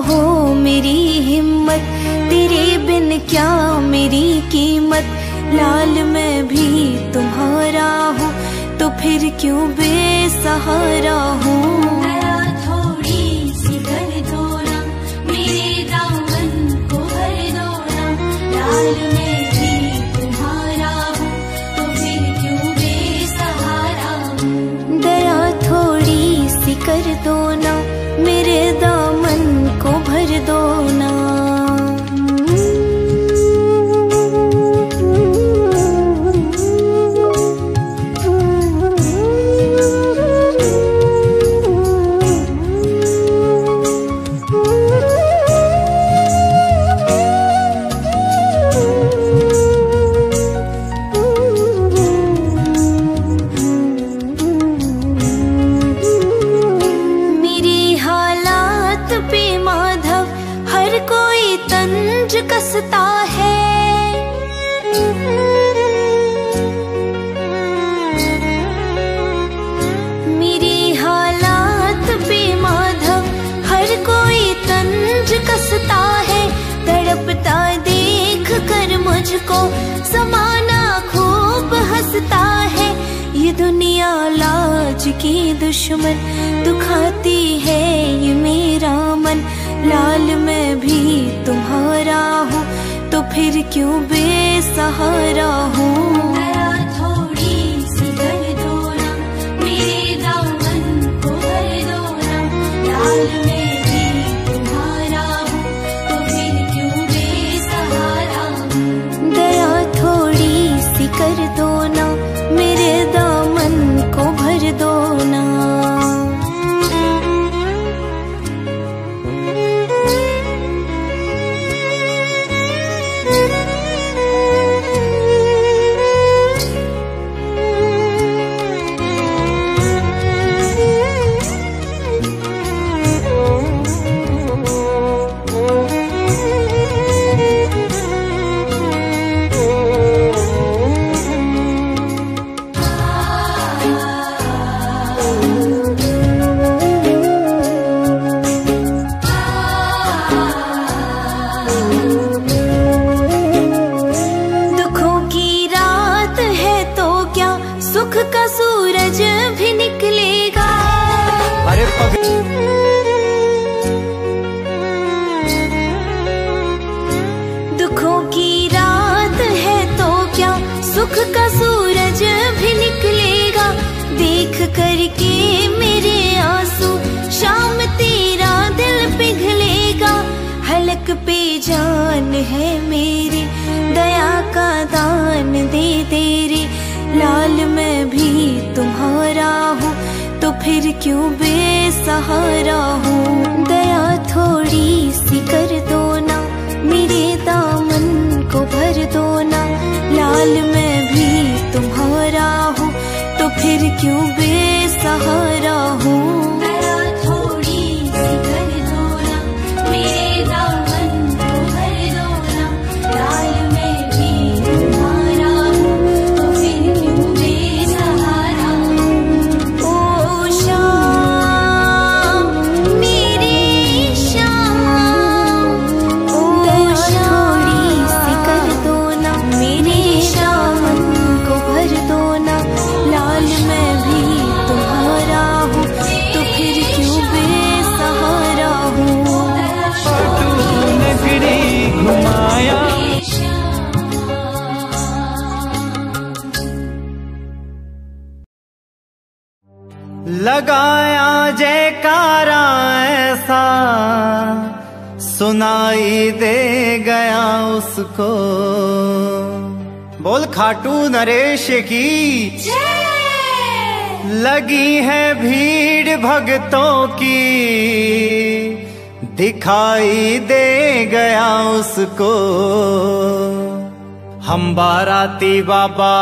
हो मेरी हिम्मत, तेरे बिन क्या मेरी कीमत। लाल मैं भी तुम्हारा हूँ तो फिर क्यों बेसहारा हूँ। कर दो ना मेरे दामन को भर दो ना। कसता है मेरी हालात पे माधव, हर कोई तंज कसता है। तड़पता देख कर मुझको समाना खूब हंसता है। ये दुनिया लाज की दुश्मन दुखाती है ये मेरा मन। लाल मैं भी तुम्हारा हूँ तो फिर क्यों बेसहारा हूँ। दुखों की रात है तो क्या सुख का सूरज भी निकलेगा। देख करके मेरे आंसू शाम तेरा दिल पिघलेगा। हलक पे जान है मेरी दया का दान दे तेरे। लाल मैं भी तुम्हारा हूँ तो फिर क्यों बेसहारा हूँ। दया थोड़ी सी कर दो ना मेरे दामन को भर दो ना। लाल मैं भी तुम्हारा हूँ तो फिर क्यों बेसहारा हूँ। लगाया जयकारा ऐसा सुनाई दे गया उसको। बोल खाटू नरेश की जय। लगी है भीड़ भगतों की दिखाई दे गया उसको। हम बाराती बाबा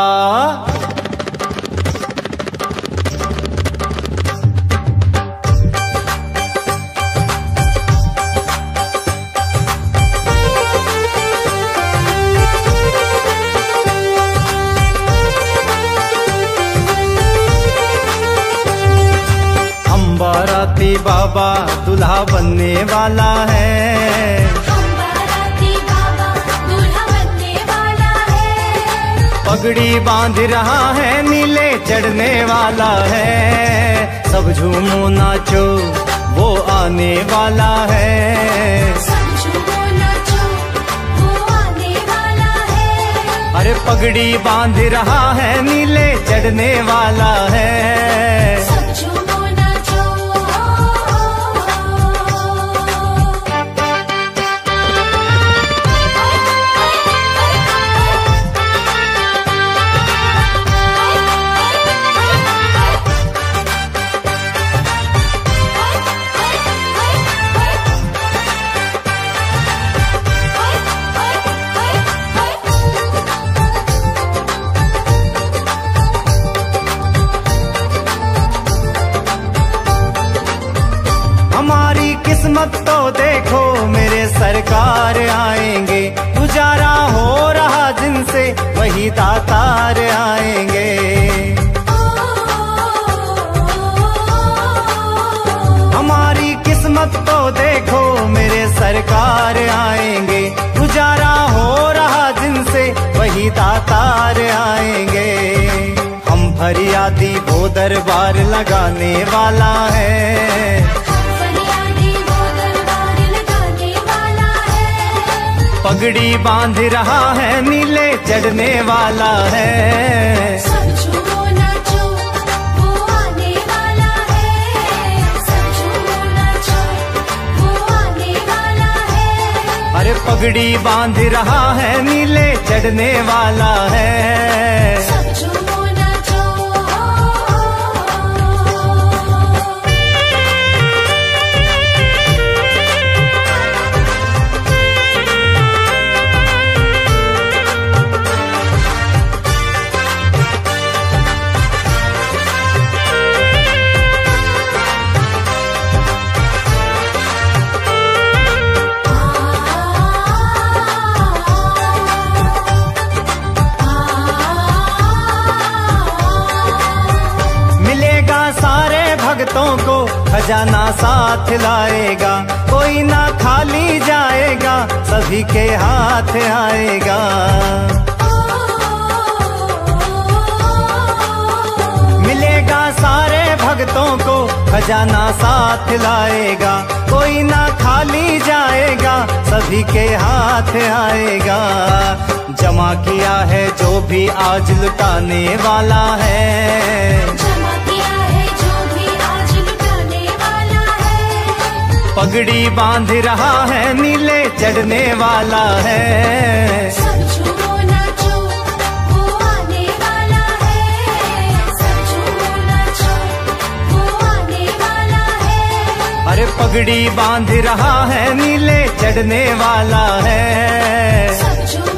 बाबा दूल्हा बनने वाला है, पगड़ी बांध रहा है नीले चढ़ने वाला है, सब झूमो नाचो वो आने वाला है, अरे पगड़ी बांध रहा है नीले चढ़ने वाला है। तो देखो मेरे सरकार आएंगे, गुजारा हो रहा जिनसे वही दातार आएंगे, हमारी किस्मत तो देखो मेरे सरकार आएंगे, गुजारा हो रहा जिनसे वही दातार आएंगे, हम फरियादी वो दरबार लगाने वाला है, पगड़ी बांध रहा है नीले चढ़ने वाला है, सब झूमो नाचो वो आने वाला है, सब झूमो नाचो वो आने वाला है, अरे पगड़ी बांध रहा है नीले चढ़ने वाला है। खजाना साथ लाएगा, कोई ना खाली जाएगा, सभी के हाथ आएगा, मिलेगा सारे भक्तों को खजाना साथ लाएगा, कोई ना खाली जाएगा, सभी के हाथ आएगा, जमा किया है जो भी आज लुटाने वाला है, पगड़ी बांध रहा है नीले चढ़ने वाला है, सब झूमो नाचो वो आने वाला है, सब झूमो नाचो वो आने वाला है, अरे पगड़ी बांध रहा है नीले चढ़ने वाला है, सब झूमो नाचो।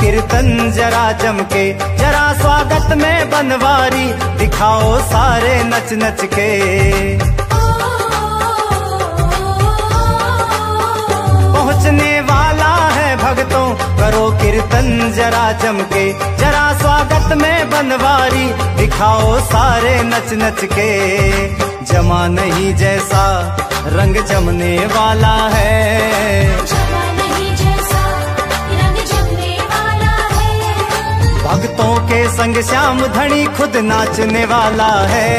कीर्तन जरा जमके, जरा स्वागत में बनवारी दिखाओ सारे नच नच के, पहुँचने वाला है भक्तों करो कीर्तन जरा जमके, जरा स्वागत में बनवारी दिखाओ सारे नच नच के, जमा नहीं जैसा रंग जमने वाला है, भक्तों के संग श्याम धनी खुद नाचने वाला है,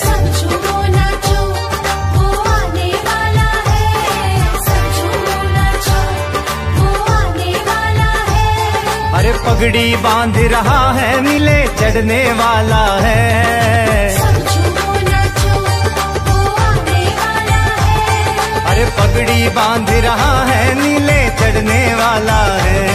सब झूमो नाचो वो आने वाला है, सब झूमो नाचो वो आने वाला है, अरे पगड़ी बांध रहा है नीले चढ़ने वाला है, सब झूमो नाचो वो आने वाला है, अरे पगड़ी बांध रहा है नीले चढ़ने वाला है।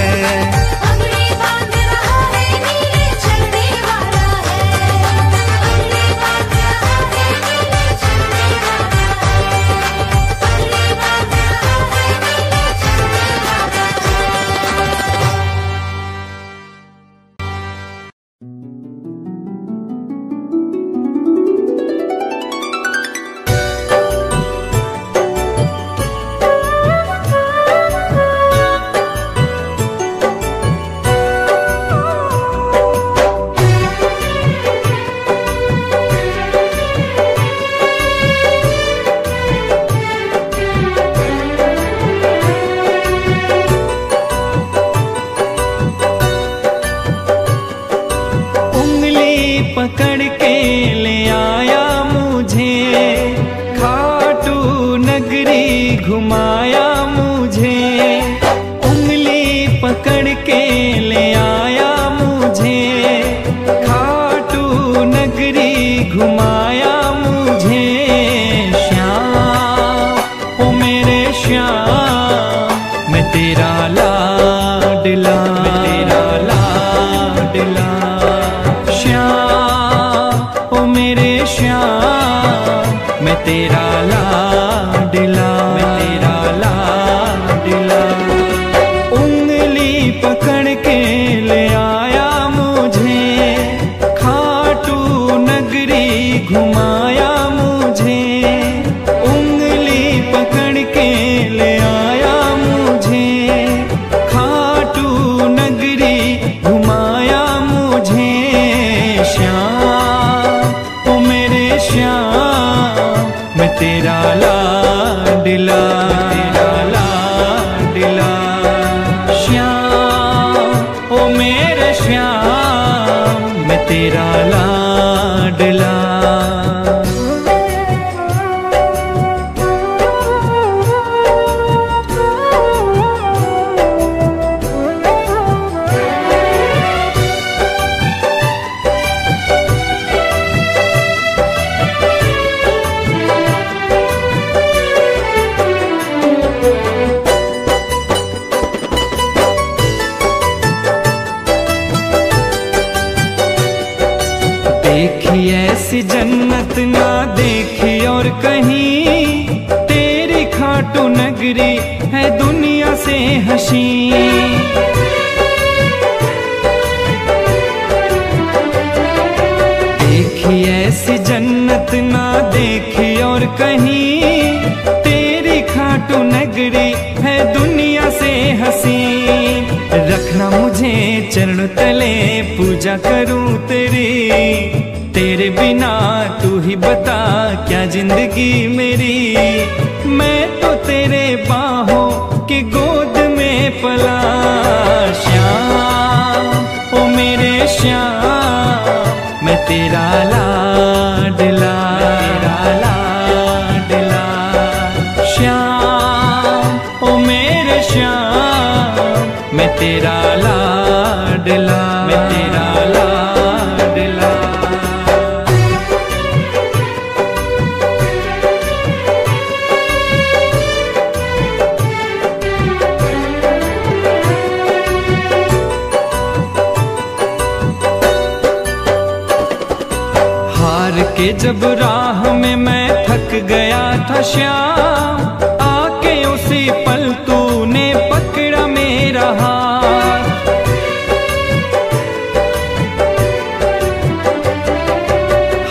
घुमाया मुझे, उंगली पकड़ के ले आया मुझे, खाटू नगरी घुमाया मुझे। श्याम ओ मेरे श्याम, मैं तेरा लाडला, मैं तेरा लाडला। श्याम ओ मेरे श्याम, मैं तेरा लाडला, मैं तेरा लाडला। उंगली पकड़ के ले आया मुझे, खाटू नगरी घुमाया मुझे, उंगली पकड़ के ले आया मुझे, खाटू नगरी घुमाया मुझे। श्याम ओ मेरे श्याम, मैं तेरा लाडला, तेरा लाडला। श्याम ओ मेरे श्याम, मैं तेरा लाडला। देखी ऐसी जन्नत ना देखी और कहीं, तेरी खाटू नगरी है दुनिया से हसी। देखी ऐसी जन्नत ना देखी और कहीं, तेरी खाटू नगरी है दुनिया से हसी। रखना मुझे चरण तले, पूजा करूं तेरी, तेरे बिना तू ही बता क्या जिंदगी मेरी। मैं तो तेरे बाहों की गोद में पला। श्याम ओ मेरे श्याम, मैं तेरा लाडला, तेरा लाडला। श्याम ओ मेरे श्याम, मैं तेरा लाडला, मैं तेरा लाडला। हार के जब राह में मैं थक गया था श्याम, आके उसी पल तूने पकड़ा मेरा हाथ।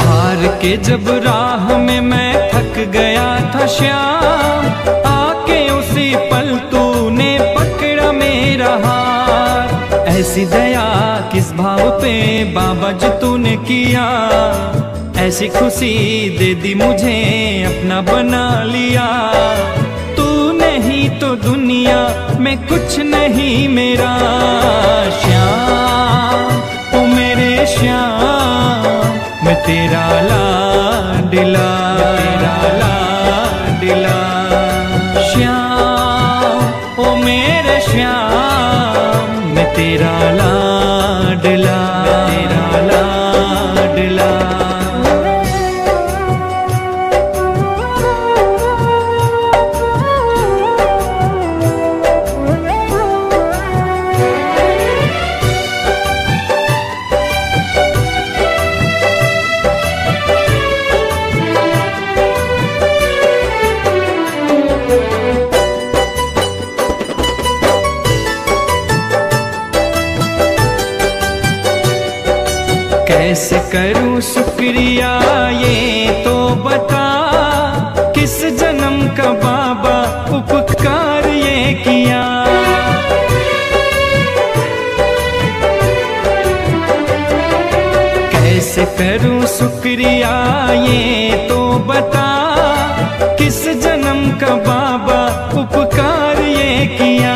हार के जब राह में मैं थक गया था श्याम, आके उसी पल तूने पकड़ा मेरा हाथ। ऐसी दया किस भाव पे बाबा जी तूने किया, ऐसी खुशी दे दी मुझे अपना बना लिया। तू नहीं तो दुनिया में कुछ नहीं मेरा। श्याम ओ मेरे श्याम, मैं तेरा लाडला, तेरा लाडला। श्याम ओ मेरे श्याम, मैं तेरा लाडला, तेरा लाडला। कैसे करूं शुक्रिया ये तो बता, किस जन्म का बाबा उपकार ये किया। कैसे करूं शुक्रिया ये तो बता, किस जन्म का बाबा उपकार ये किया।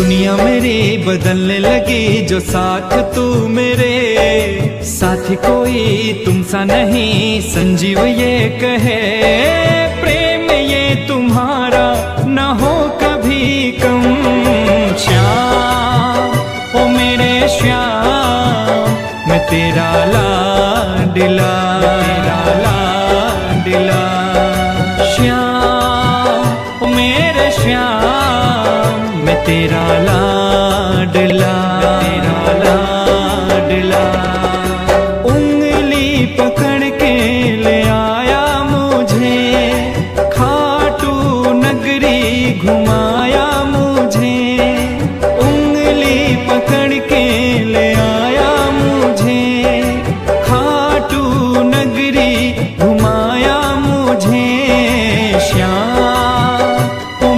दुनिया मेरी बदलने लगी जो साथ तू मेरे, साथी कोई तुम सा नहीं संजीव ये कहे। प्रेम ये तुम्हारा तेरा लाडला, तेरा लाडला श्याम, मेरे श्याम, मैं तेरा लाडला, तेरा लाडला। उंगली पकड़ के ले आया मुझे, खाटू नगरी घुमाया मुझे। उंगली पकड़ के ले आया मुझे, खाटू नगरी घुमाया मुझे। श्याम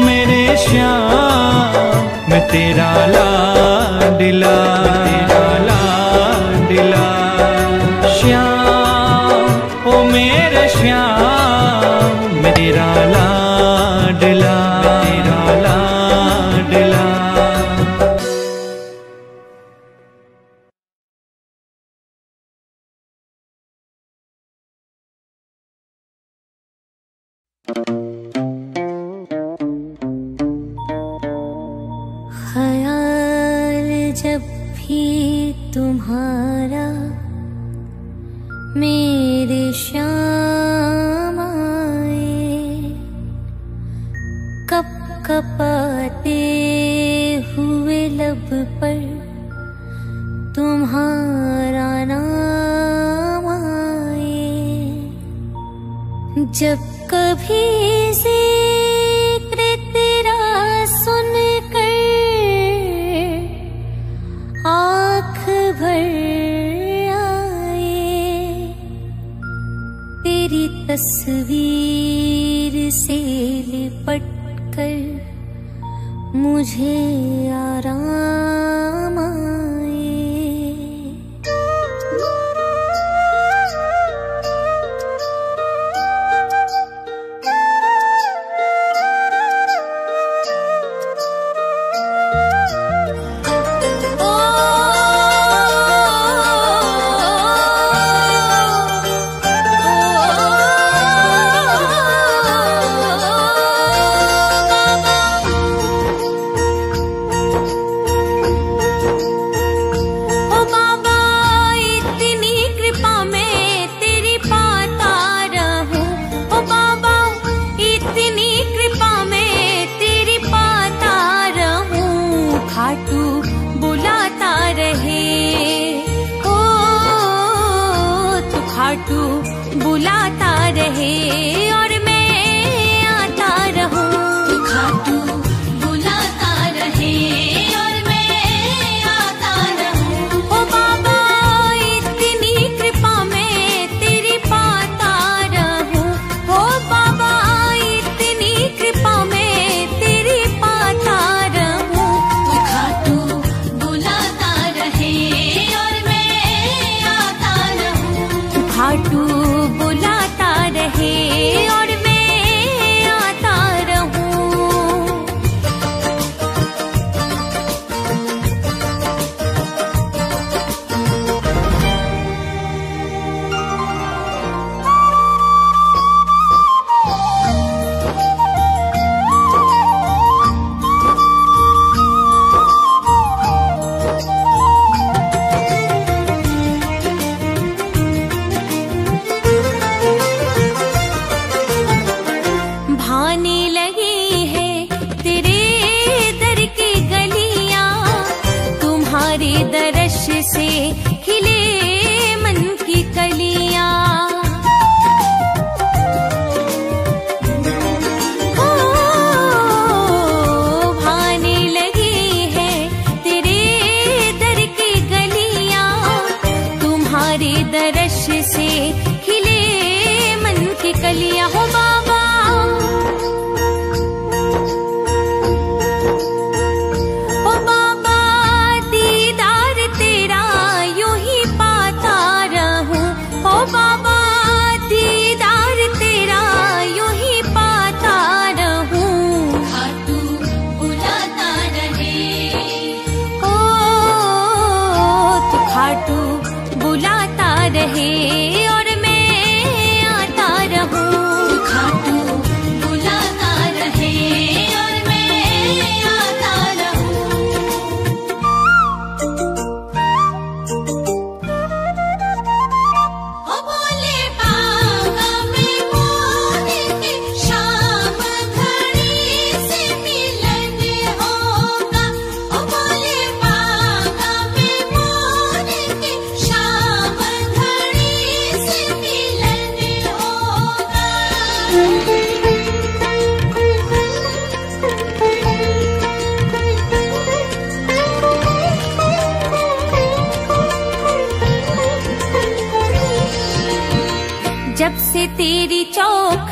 मेरे श्याम, मैं तेरा लाडला, तेरा लाडला श्याम, ओ मेरे श्याम, मैं तेरा लाडला, तेरा लाडला। ख्याल जब भी तुम्हारा मेरे श्याम आए, कप कपाते हुए लब पर तुम्हारा नाम आए। जब कभी जिक्र तेरा सुन कर आँख भर तेरी तस्वीर से लिपट कर मुझे आराम आए। बुलाता रहे और मैं आता रहूं।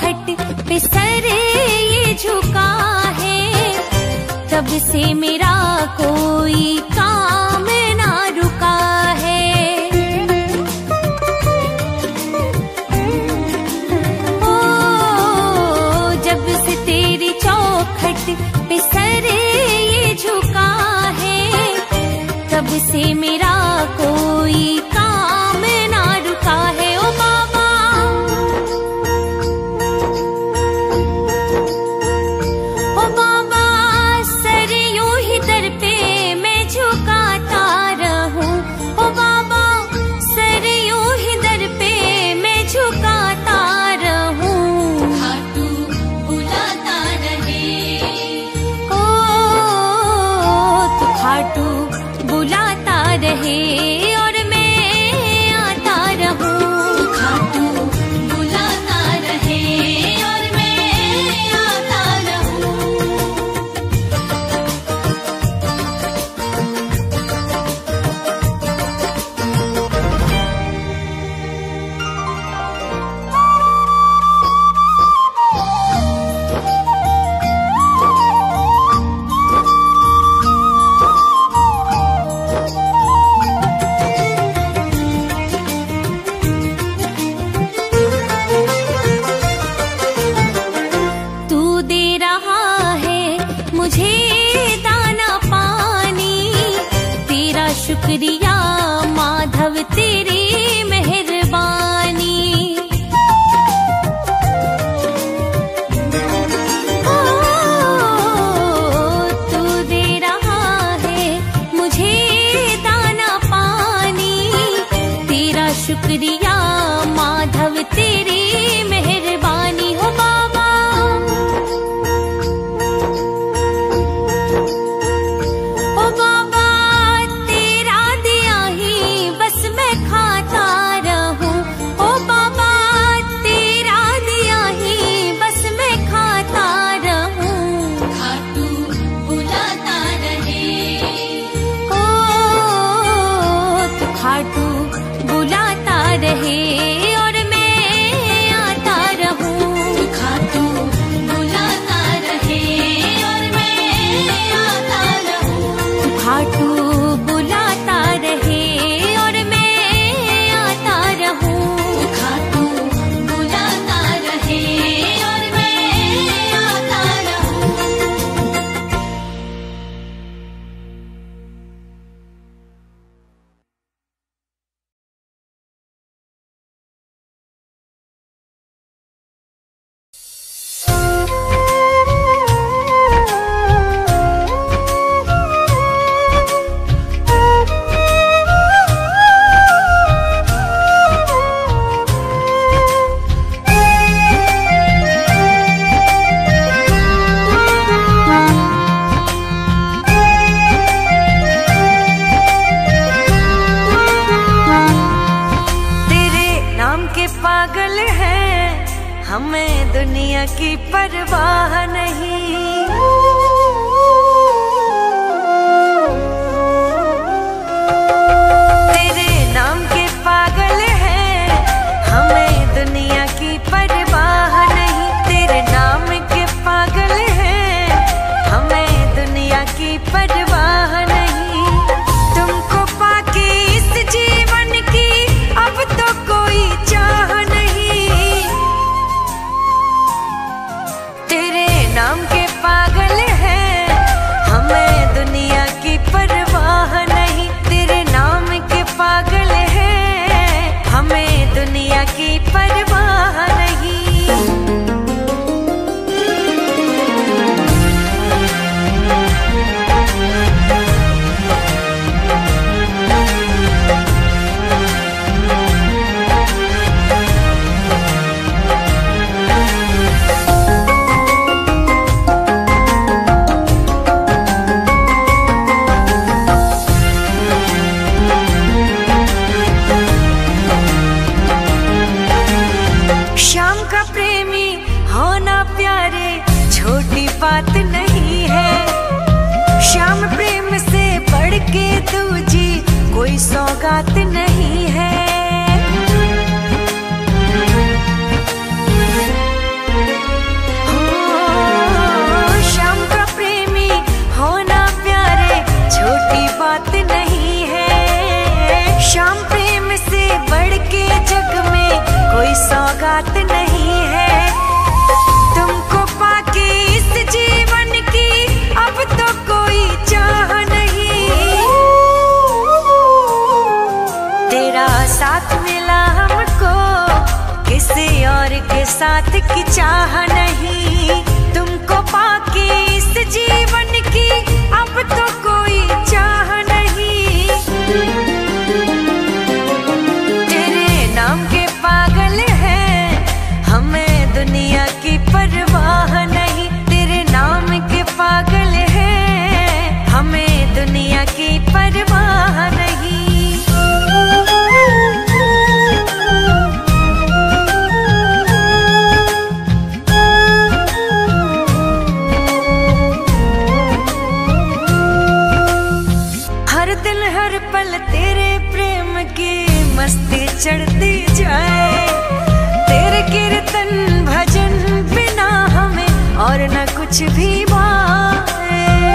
खट पे सर ये झुका है, तब से मेरा कोई काम ना रुका है। ओ जब से तेरी चौखट पे सर ये झुका है, तब से मेरा कोई काम ना रुका है। ओ बाबा शुक्रिया माधव तेरी मेहरबानी। तू दे रहा है मुझे दाना पानी, तेरा शुक्रिया माधव तेरी मेहरबानी। हो बाबा नहीं है। बात नहीं है तुमको पाके इस जीवन की अब तो कोई चाह नहीं। तेरा साथ मिला हमको किसी और के साथ की चाह नहीं। तुमको पाके इस जीवन की अब तो कोई चाह नहीं। दुनिया की परवाह नहीं, तेरे नाम के पागल हैं, हमें दुनिया की परवाह नहीं। हर दिन हर पल तेरे प्रेम की मस्ती चढ़ती जाए। तेरे कीर्तन भजन बिना हमें और न कुछ भी भाए।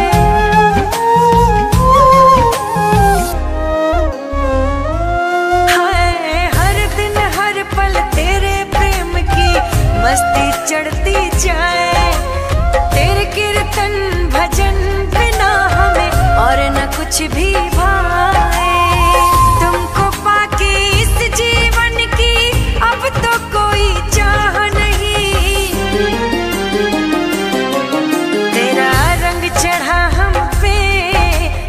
हाय हर दिन हर पल तेरे प्रेम की मस्ती चढ़ती जाए। तेरे कीर्तन भजन बिना हमें और न कुछ भी भाए। तुमको पाके इस जीवन की अब तो कोई चाह नहीं। तेरा रंग चढ़ा हम पे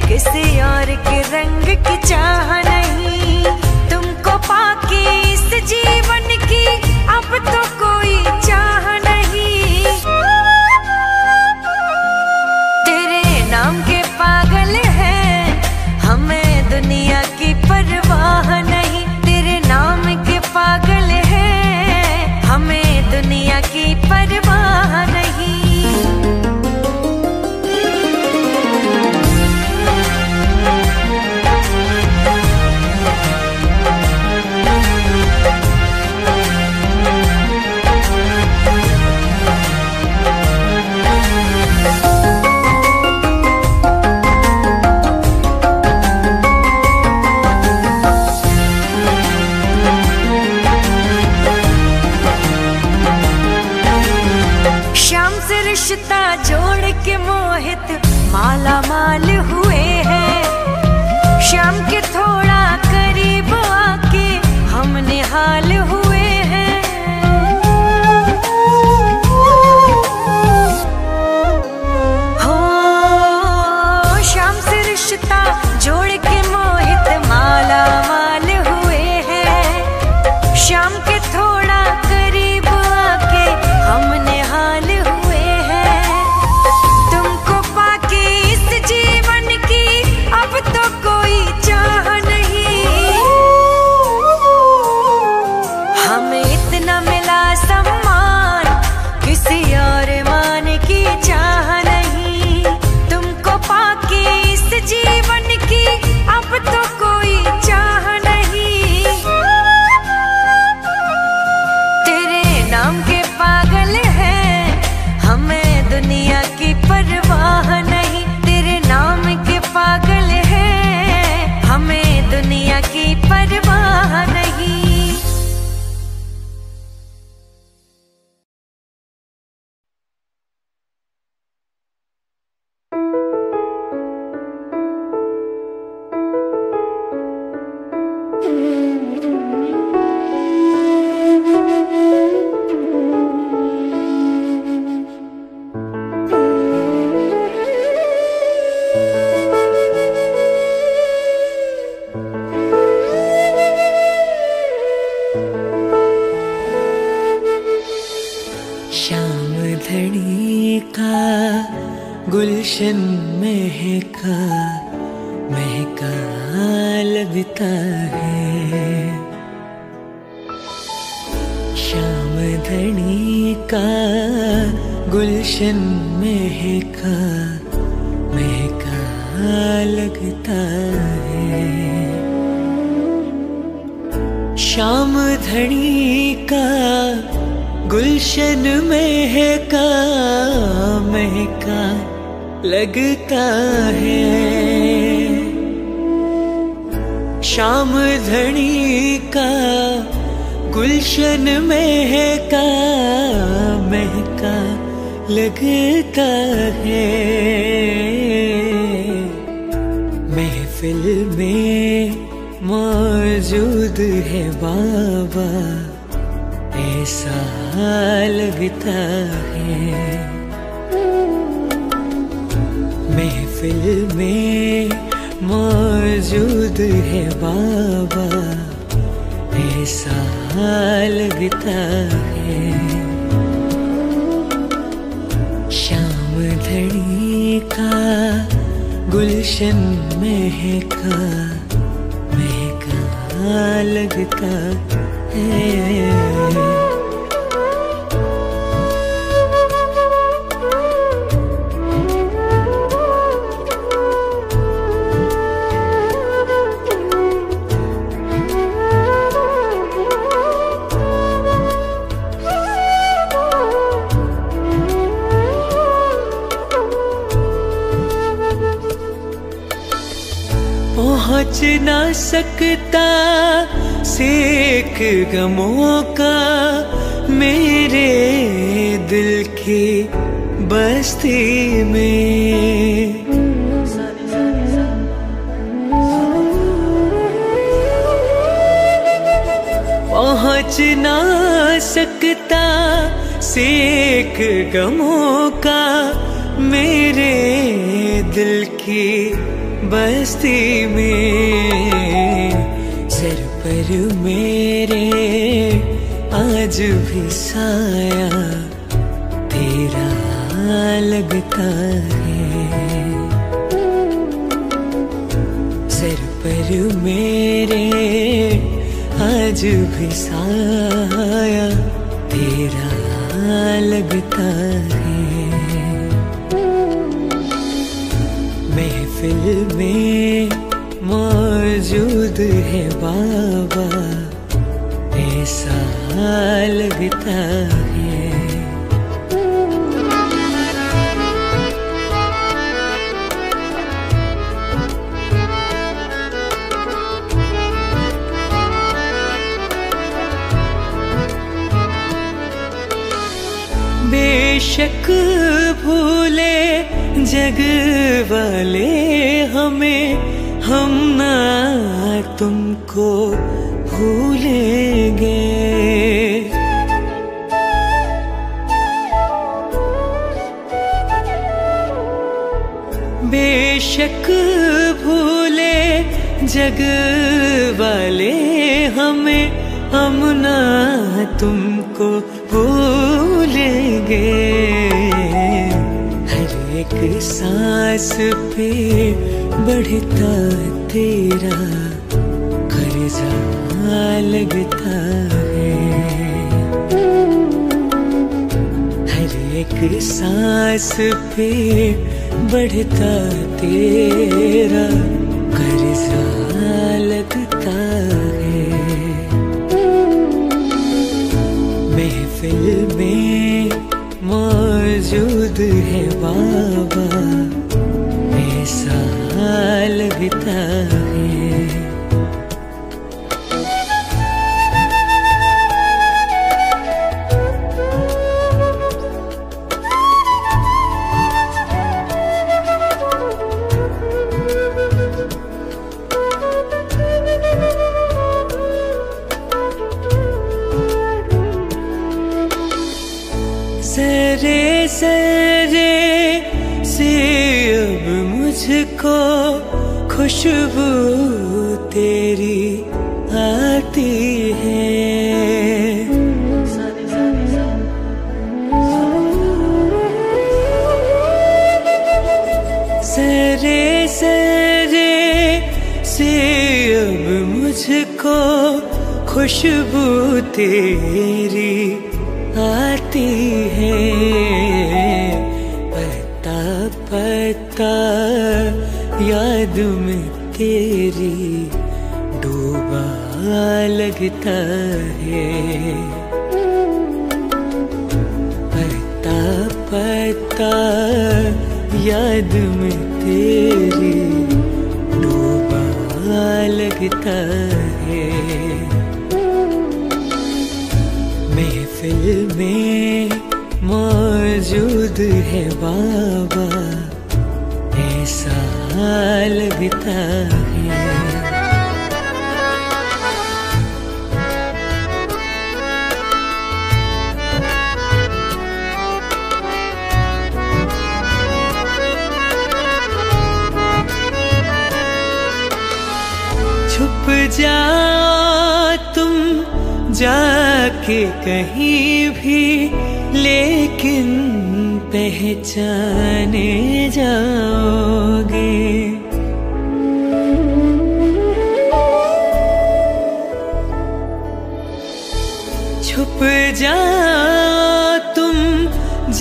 किसी और के रंग की चाह नहीं। तुमको पाके इस जीवन की अब तो कोई चाह नहीं। तेरे नाम के पागल हैं, हमें दुनिया की परवाह नहीं। तेरे नाम के पागल हैं, हमें दुनिया की परवाह नहीं। रिश्ता जोड़ के मोहित माला माल हुए हैं। शाम के थोड़ा करीब आके हम निहाल हुए हैं। हो शाम से रिश्ता जोड़ के मोहित माला माल हुए हैं। शाम के थोड़ा करीब आके हम निहाल जीवन की अब तो कोई चाह नहीं। तेरे नाम के पागल हैं, हमें दुनिया की परवाह नहीं। तेरे नाम के पागल हैं, हमें दुनिया की परवाह नहीं। गुलशन महका महका लगता है। श्याम धनी का गुलशन महका महका लगता है। श्याम धनी का गुलशन महका महका लगता है। श्याम धनी का गुलशन में है का महका लगता है, महफिल में मौजूद है बाबा ऐसा लगता है, महफिल में मौजूद है बाबा ऐसा लगता है। शाम धड़ी का गुलशन महका महका लगता है। पहुँच ना सकता सेक गमों का मेरे दिल की बस्ती में, पहुँच ना सकता सेक गमों का मेरे दिल की बस्ती में, सर पर मेरे आज भी साया तेरा लगता है, सर पर मेरे आज भी साया तेरा लगता है। महफिल में मौजूद है बाबा ऐसा लगता है। बेशक भूले जग वाले हमें हम ना तुमको भूलेंगे, बेशक भूले जग वाले हमें हम ना तुमको भूलेंगे। एक सांस पे बढ़ता तेरा कर्जा लगता है, हर एक सांस पे बढ़ता तेरा कर्जा लगता है। महफिल में मौजूद है बाबा ऐसा लगता है। सरे सरे से अब मुझको खुशबू तेरी आती है, सरे सरे से अब मुझको खुशबू तेरी आती है। पता पता याद में तेरी डूबा लगता है, पता पता याद में तेरी डूबा लगता है। मौजूद है बाबा, ऐसा हाल बिता है। छुप जाओ तुम जाके कहीं भी, लेकिन पहचाने जाओगे। छुप जाओ तुम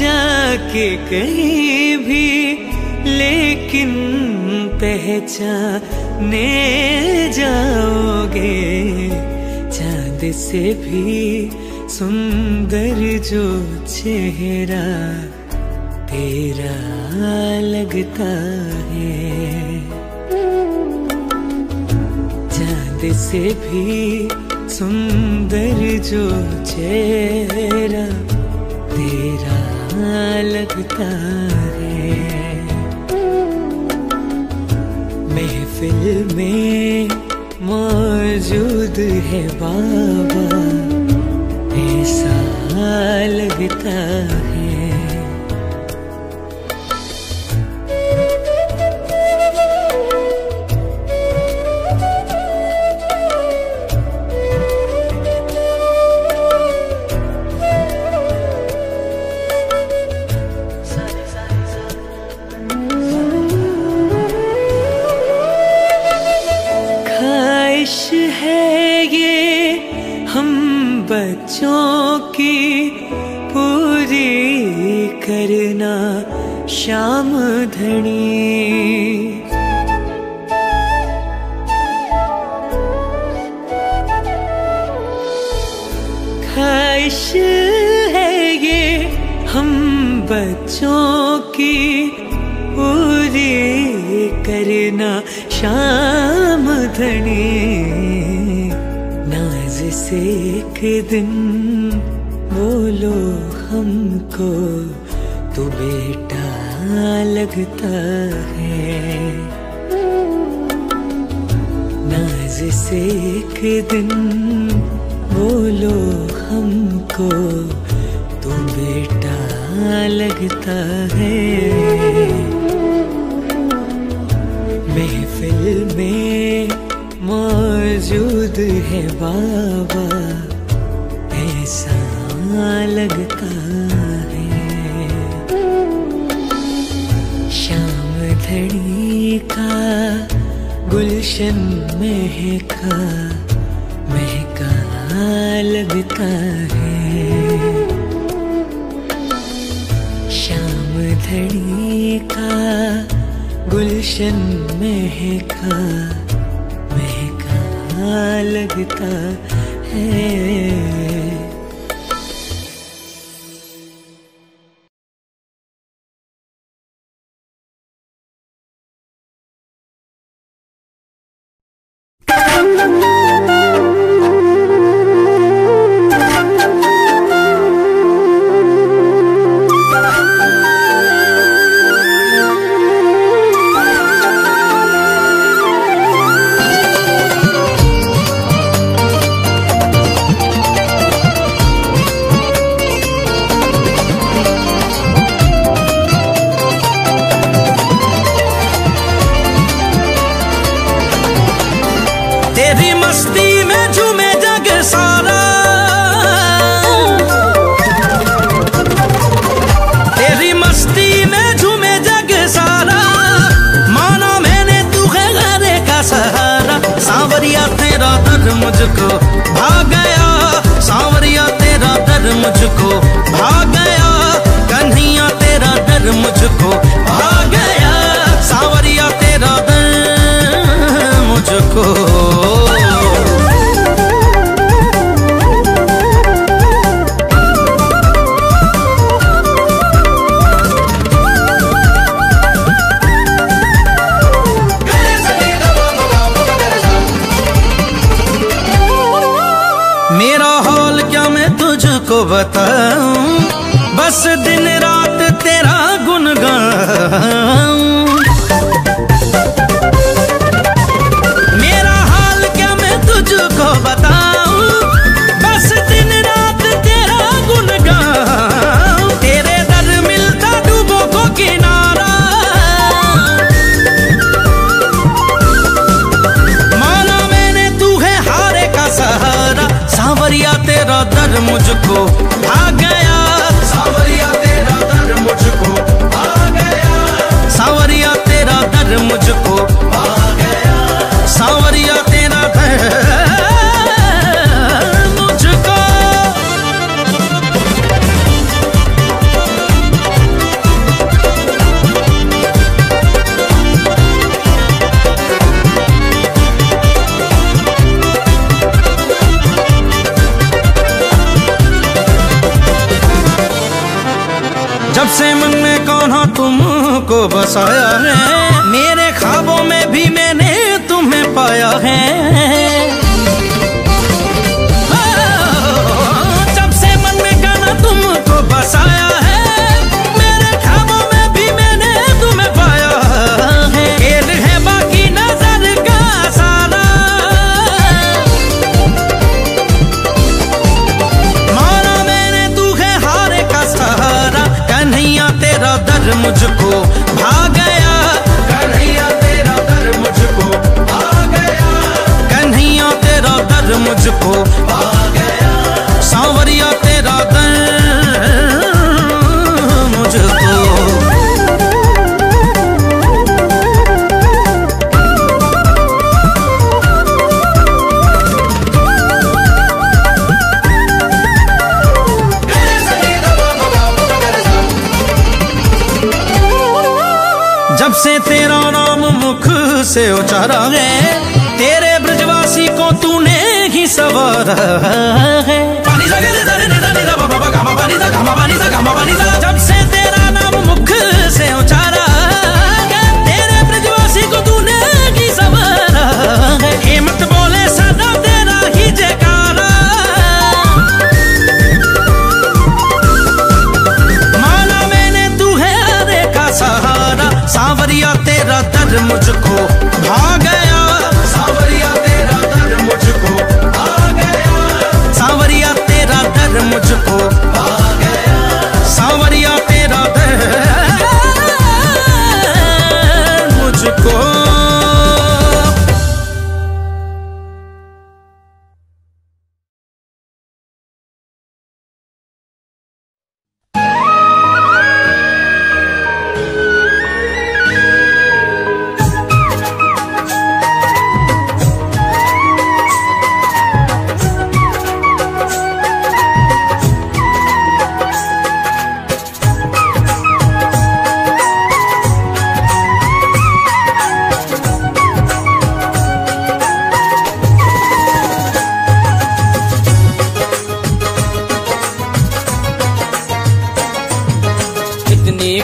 जाके कहीं भी, लेकिन पहचाने जाओगे। चांद से भी सुंदर जो चेहरा तेरा लगता है, चांद से भी सुंदर जो चेहरा तेरा लगता है। महफिल में मौजूद है बाबा, ऐसा लगता है। ख्वाहिश है ये हम बच्चों की पूरी करना श्याम धनी। ख्वाहिश है ये हम बच्चों की पूरी करना श्याम धनी। से एक दिन बोलो हमको तू बेटा लगता है, नाज से एक दिन बोलो हमको तू बेटा लगता है। महफिल में मौजूद है बाबा, ऐसा लगता है। श्याम धनी का गुलशन महका महका लगता है। श्याम धनी का गुलशन महका लगता है। दिन रात तेरा गुनगान। मेरा हाल क्या मैं तुझको बताऊं, बस दिन रात तेरा गुनगान। तेरे दर मिलता डूबो को किनारा, माना मैंने तू है हारे का सहारा। सावरिया तेरा दर मुझको आ गया, सावरिया तेरा दर मुझको आ गया। सावरिया तेरा दर मुझको आ गया, सावरिया तेरा दर मुझको। जब से मन में कौना तुमको बसाया है, मेरे ख्वाबों में भी मैंने तुम्हें पाया है। जब से मन में कौना तुमको बसाया है, मेरे ख्वाबों में भी मैंने तुम्हें पाया है। खेल है बाकी नजर का सारा, माना मैंने तू है हारे का सहारा। कन्हैया तेरा दर मुझको भा गया, कन्हैया तेरा दर मुझको आ गया। कन्हैया तेरा दर मुझको आ गया, सावरिया तेरा दर मुझको। जब से तेरा नाम मुख से उचारा है, तेरे ब्रजवासी को तूने ही सवारा है। जब से तेरा नाम मुख से उचारा है, तेरे ब्रजवासी को तूने ही सवारा है। हिम्मत बोले सदा तेरा ही जयकारा, माना मैंने तू है हरे का सहारा। सावरिया तेरा दर मुझको भा गया, सावरिया तेरा दर मुझको आ गया। सावरिया तेरा दर मुझको आ गया, सावरिया तेरा दर मुझको।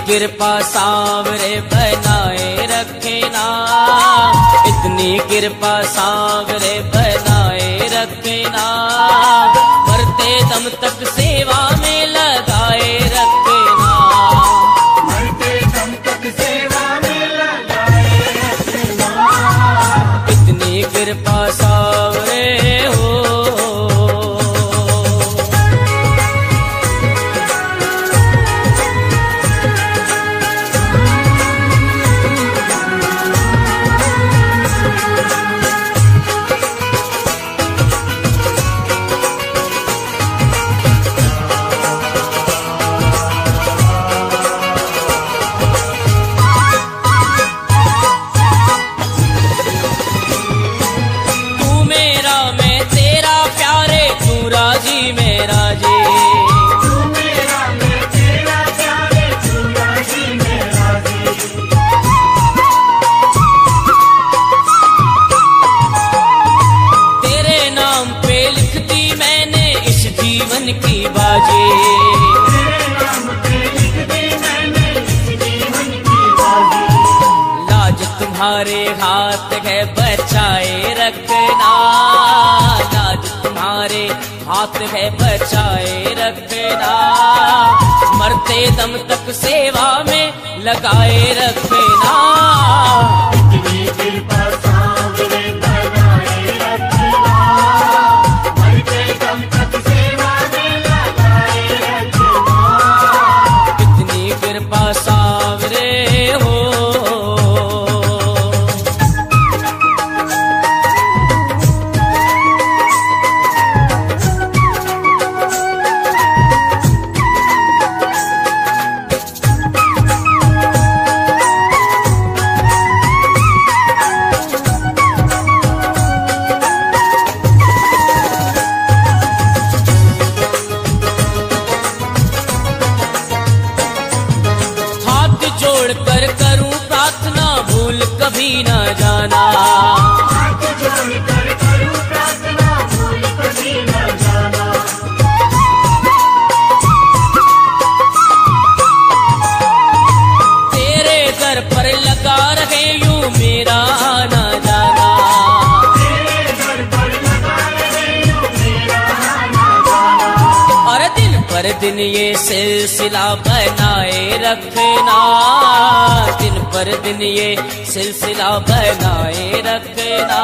कृपा सावरे बनाए रखना, इतनी कृपा सावरे बनाए रखना। मरते दम तक सेवा में लगाए रखना, मरते दम तक सेवा में लगाए रखना। इतनी कृपा सावरे तुम्हारे हाथ है बचाए रखना, लाज तुम्हारे हाथ में बचाए रख देना, मरते दम तक सेवा में लगाए रख देना। इतनी कृपा सामने बनाए रखना, मरते दम तक सेवा में लगाए रखना। इतनी कृपा सावरे हो। दिन ये सिलसिला बनाए रखना, दिन पर दिन ये सिलसिला बनाए रखना,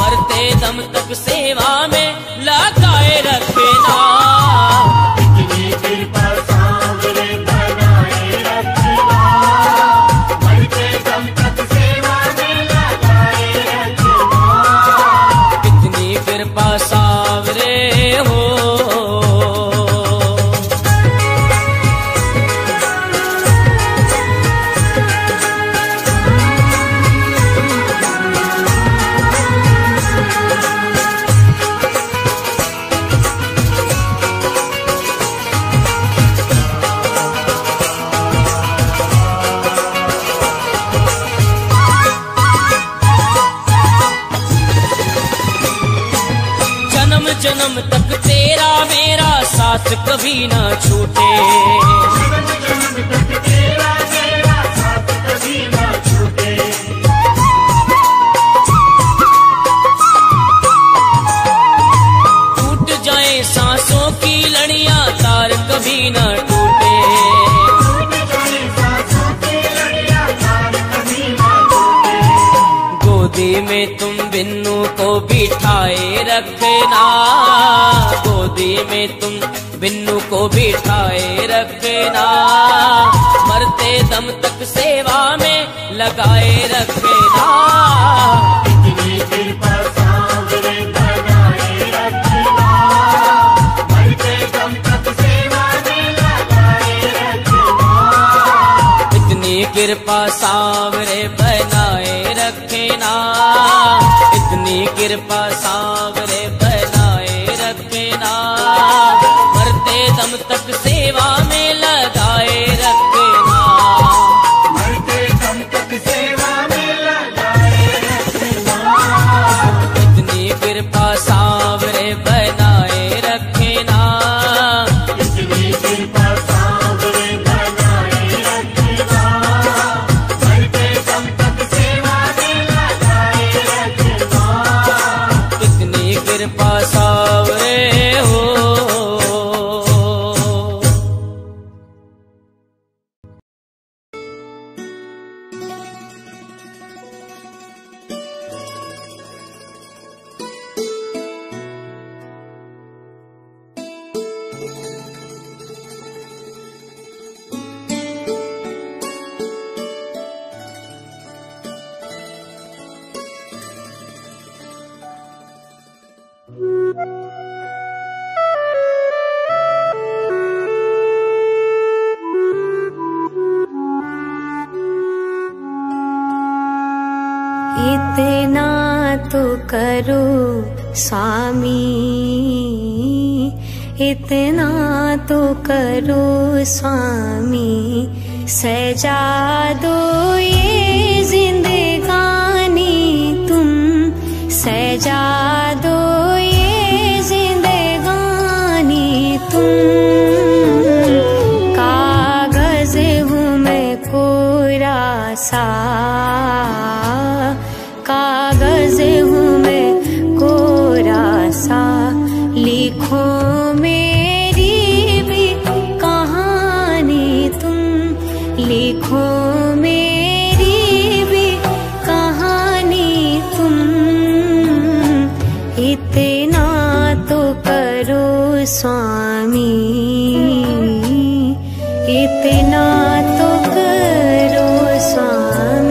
मरते दम तक सेवा में लगाए रखना। इतनी कृपा सामने बनाए रखना, मरते दम तक सेवा में लगाए रखना। इतनी कृपा सामने हो। जन्म तक तेरा मेरा साथ कभी ना छूटे, जन्म तक तेरा मेरा साथ कभी ना छूटे। टूट जाए सांसों की लड़ियां तार कभी ना टूटे, टूट जाए सांसों की लड़ियां तार कभी ना टूटे। गोदी में तुम बिन्नू को बिठाए रखना, गोदी में तुम बिन्नू को बिठाए रखना, मरते दम तक सेवा में लगाए रखना। इतनी कृपा सामने बनाए रखना, मरते दम तक सेवा में लगाए रखना। इतनी कृपा सामने बनाए रखना, इतनी कृपा सावरे बनाए रखना, मरते दम तक सेवा में लगाए रखना, मरते दम तक सेवा में लगाए रखना। इतनी कृपा सावरे बनाए रखना, इतनी कृपा सावरे बनाए रखना, मरते दम तक सेवा में लगाए रखना। कृपा सावरे हो। करो स्वामी, इतना तो करो स्वामी, सजा दो ये जिंदगानी तुम, सजा दो ये जिंदगानी तुम। कागज हूँ मैं कोरा सा, कागज हूँ मैं कोरा सा, ली लिखो मेरी भी कहानी तुम, इतना तो करो स्वामी, इतना तो करो स्वामी।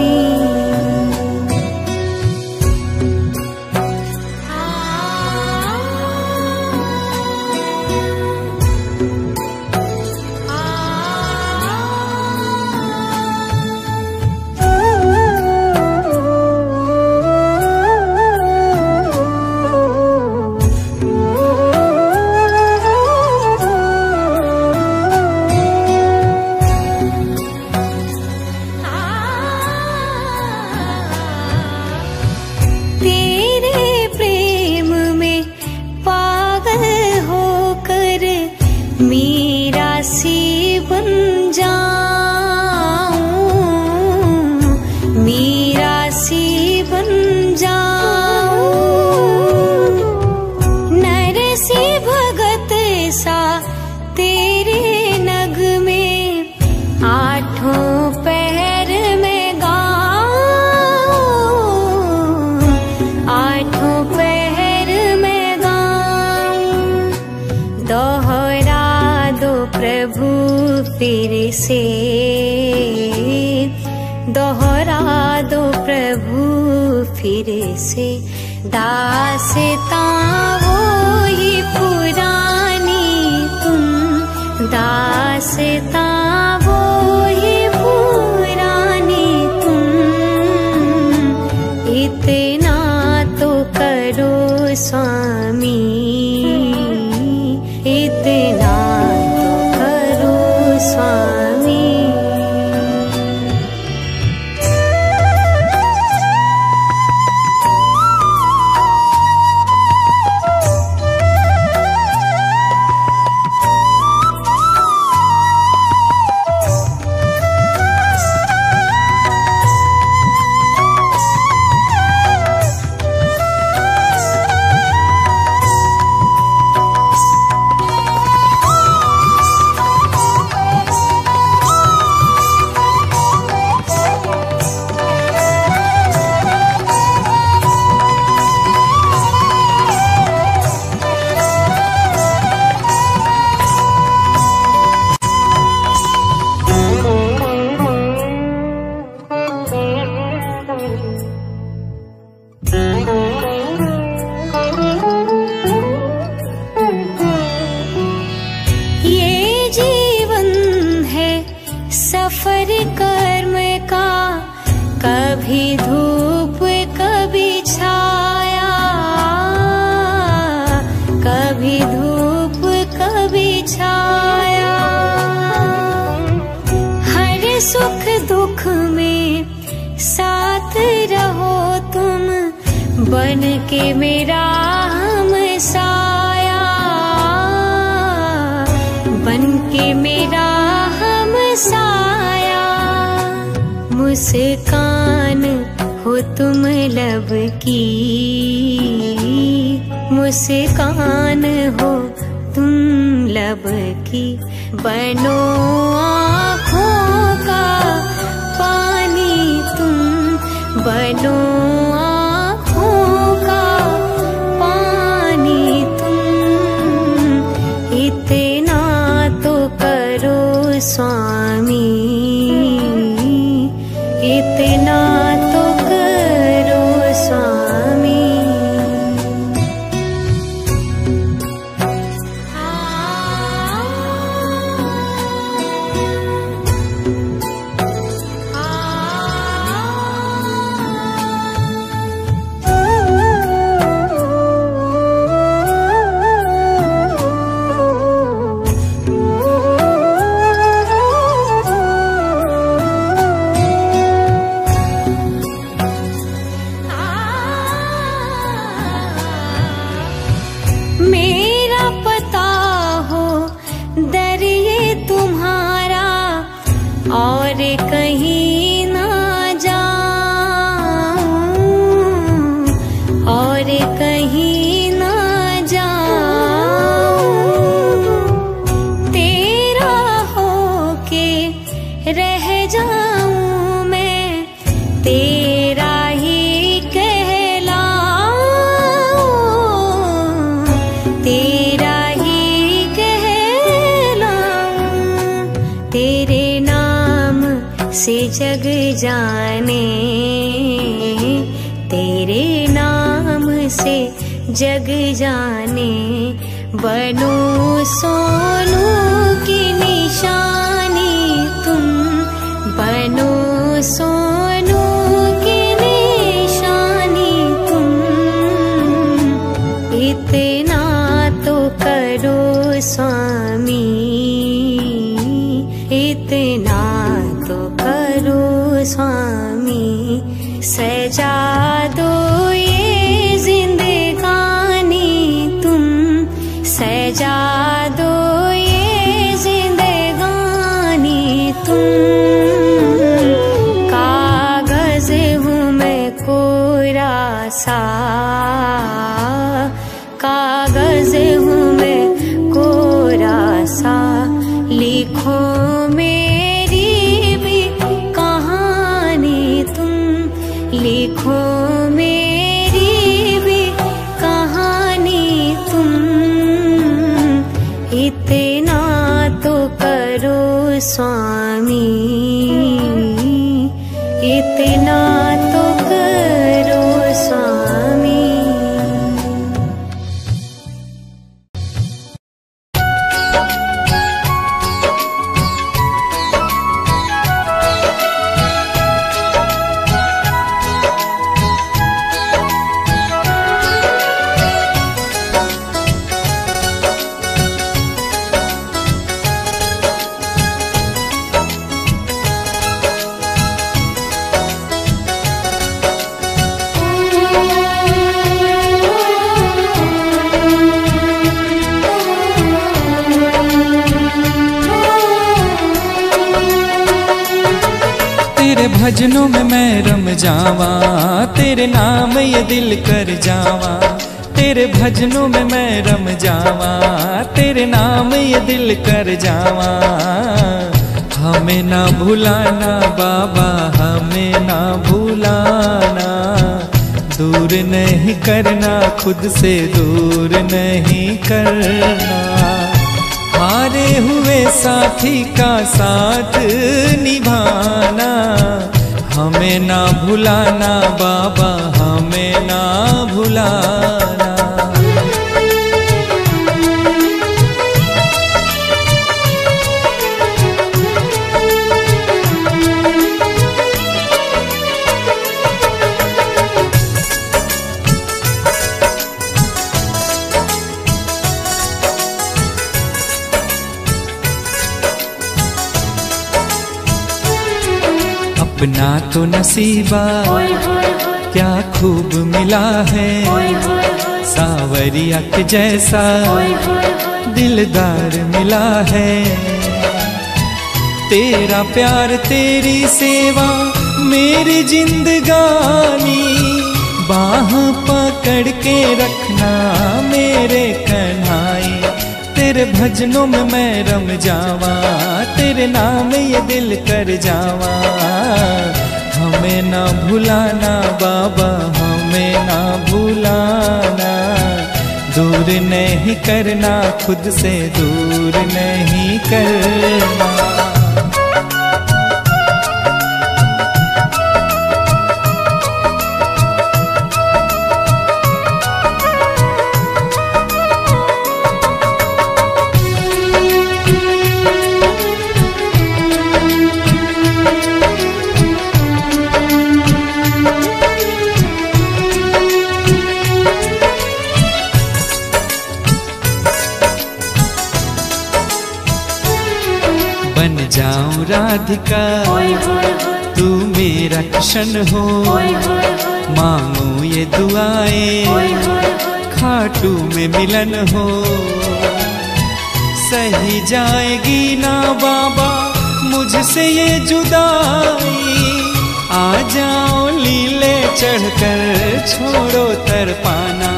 रह जाऊं मैं तेरा ही कहलाऊं, तेरा ही कहलाऊं, तेरे नाम से जग जाने, तेरे नाम से जग जाने, बनूं सोनू की निशानी तुम, बनूं सोनू की निशानी तुम, इतना तो करो स्वामी, इतना तो करो स्वामी, सजा दो ये जिंदगानी तुम, सजा दो ये जिंदगानी तुम, कागज हूँ मैं कोरा सा, कागज हूँ मैं कोरा सा, लिखो मेरी भी कहानी तुम, लिखो इतना तो करो स्वामी, इतना तो करो स्वामी। भजनों में मैं रम जावा, तेरे नाम ये दिल कर जावा, तेरे भजनों में मैं रम जावा, तेरे नाम ये दिल कर जावा। हमें ना भुलाना बाबा, हमें ना भुलाना, दूर नहीं करना खुद से, दूर नहीं करना, हारे हुए साथी का साथ निभाना, हमें ना भुलाना बाबा, हमें ना भुलाना। अपना तो नसीबा क्या खूब मिला है, सावरिया के जैसा दिलदार मिला है, तेरा प्यार तेरी सेवा मेरी जिंदगानी, बाह पकड़ के रखना मेरे कन्हाई, तेरे भजनों में मैं रम जावा, तेरे नाम ये दिल कर जावा, हमें ना भुलाना बाबा, हमें ना भुलाना, दूर नहीं करना खुद से, दूर नहीं करना। राधिका तू मेरा कृष्ण हो, मांगू ये दुआएं खाटू में मिलन हो, सही जाएगी ना बाबा मुझसे ये जुदाई, आ जाओ लीले चढ़कर छोड़ो तरपाना,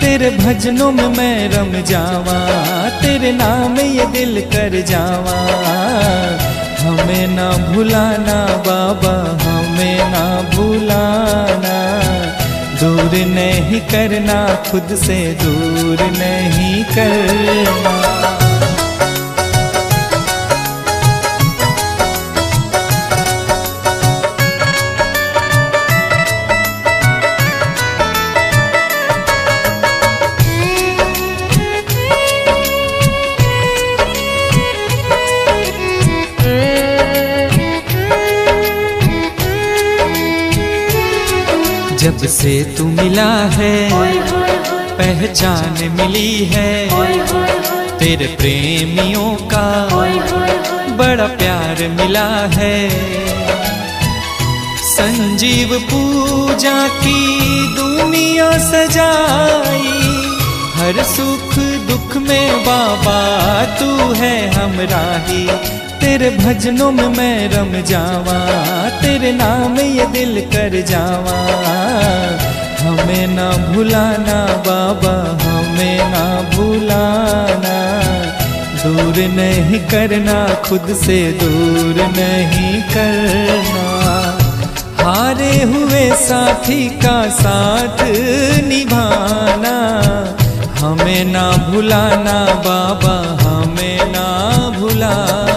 तेरे भजनों में मैं रम जावा, तेरे नाम ये दिल कर जावा, हमें ना भुलाना बाबा, हमें ना भुलाना। दूर नहीं करना, खुद से दूर नहीं करना। जब से तू मिला है पहचान मिली है, तेरे प्रेमियों का बड़ा प्यार मिला है। संजीव पूजा की दुनिया सजाई, हर सुख दुख में बाबा तू है हमराही। तेरे भजनों में मैं रम जावा, तेरे नाम ये दिल कर जावा। हमें ना भुलाना बाबा, हमें ना भुलाना। दूर नहीं करना, खुद से दूर नहीं करना। हारे हुए साथी का साथ निभाना, हमें ना भुलाना बाबा, हमें ना भुलाना।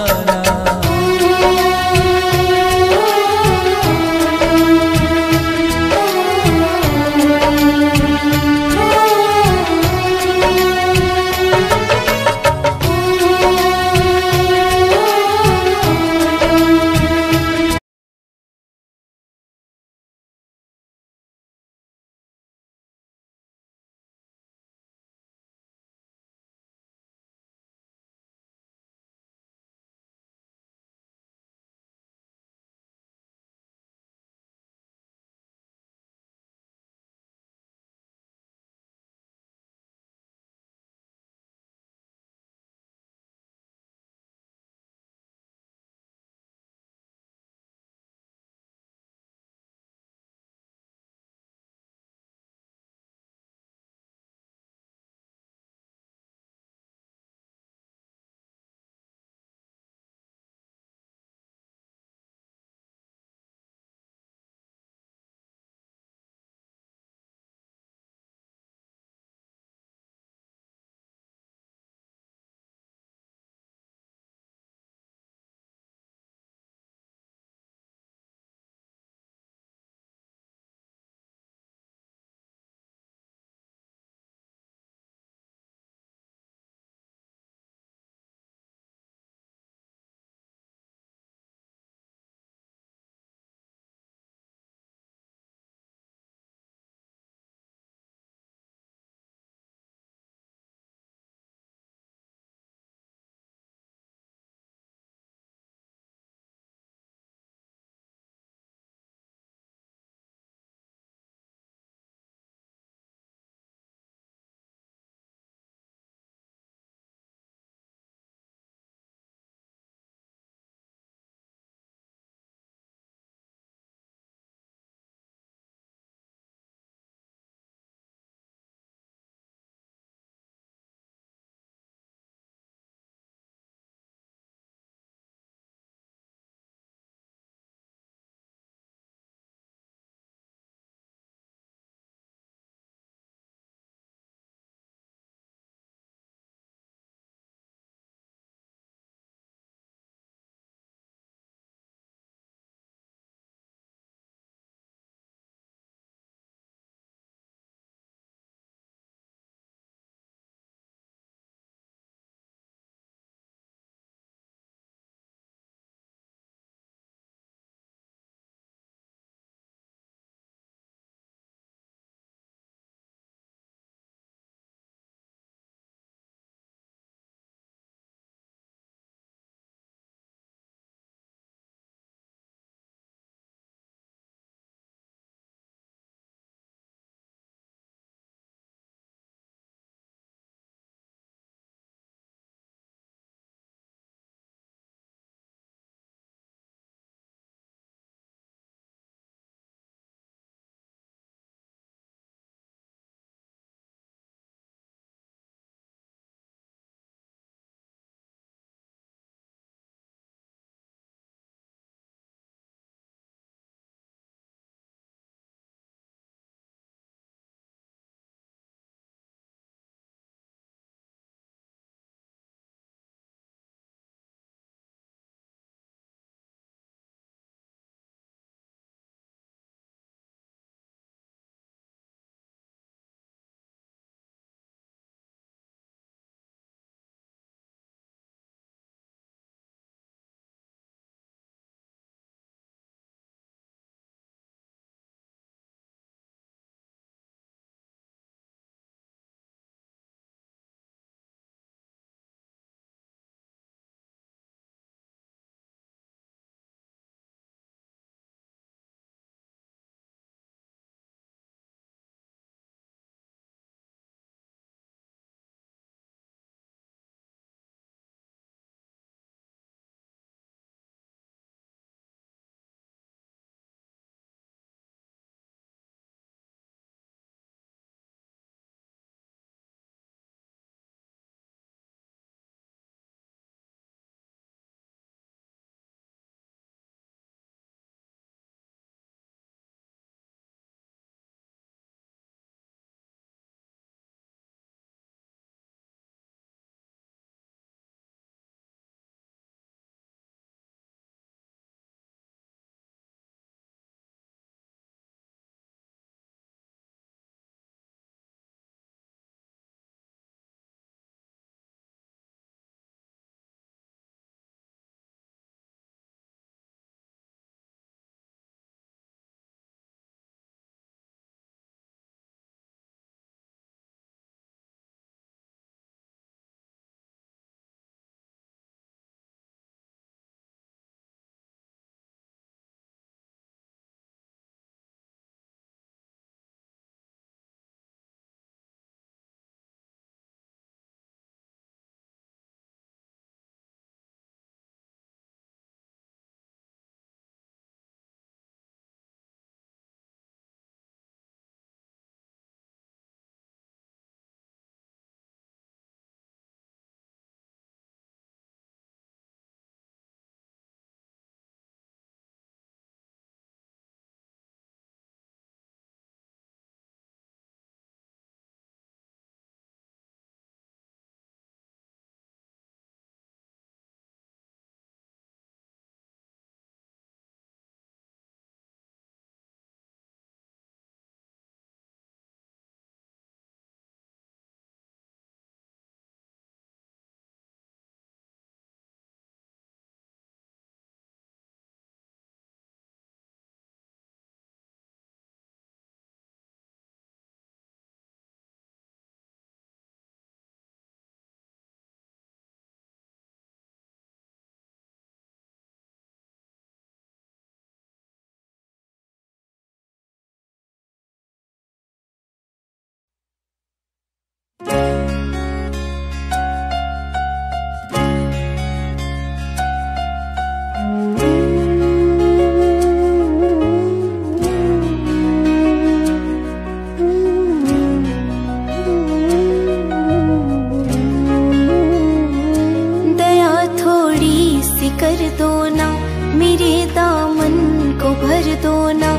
मेरे दामन को भर दो ना,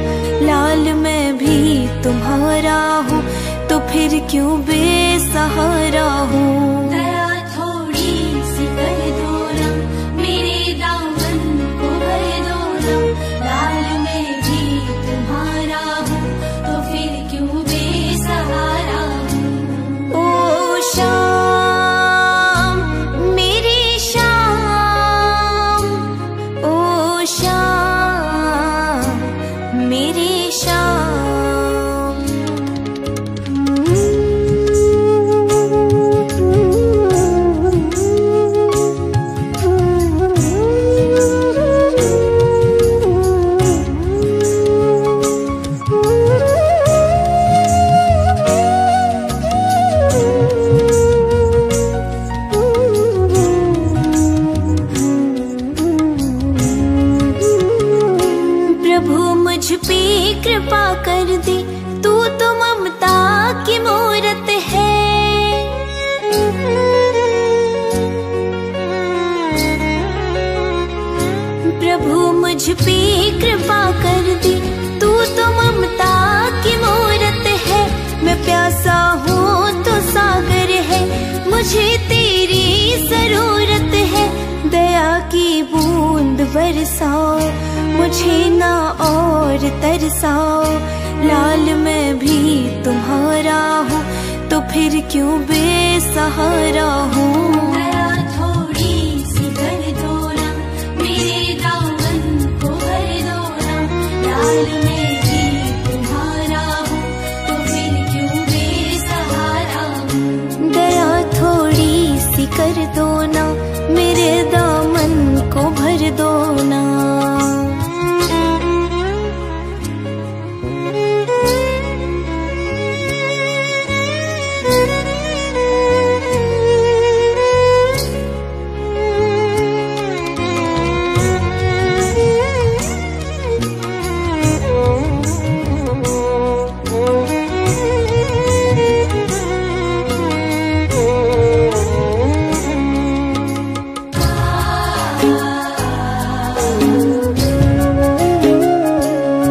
लाल मैं भी तुम्हारा हूँ तो फिर क्यों बेसहारा हूँ। दया थोड़ी सी कर दो ना, मेरे दामन को भर दो ना, लाल मैं भी तुम्हारा हूँ तो फिर क्यों बेसहारा हूँ। ओ बरसाओ मुझे ना और तरसाओ, लाल मैं भी तुम्हारा हूँ तो फिर क्यों बेसहारा हूँ। दया थोड़ी सी कर दो ना, मेरे दामन को भर दो ना, लाल मैं भी तुम्हारा हूँ तो फिर क्यों बेसहारा हूँ। दया थोड़ी सी कर दो ना, मेरे दामन को भर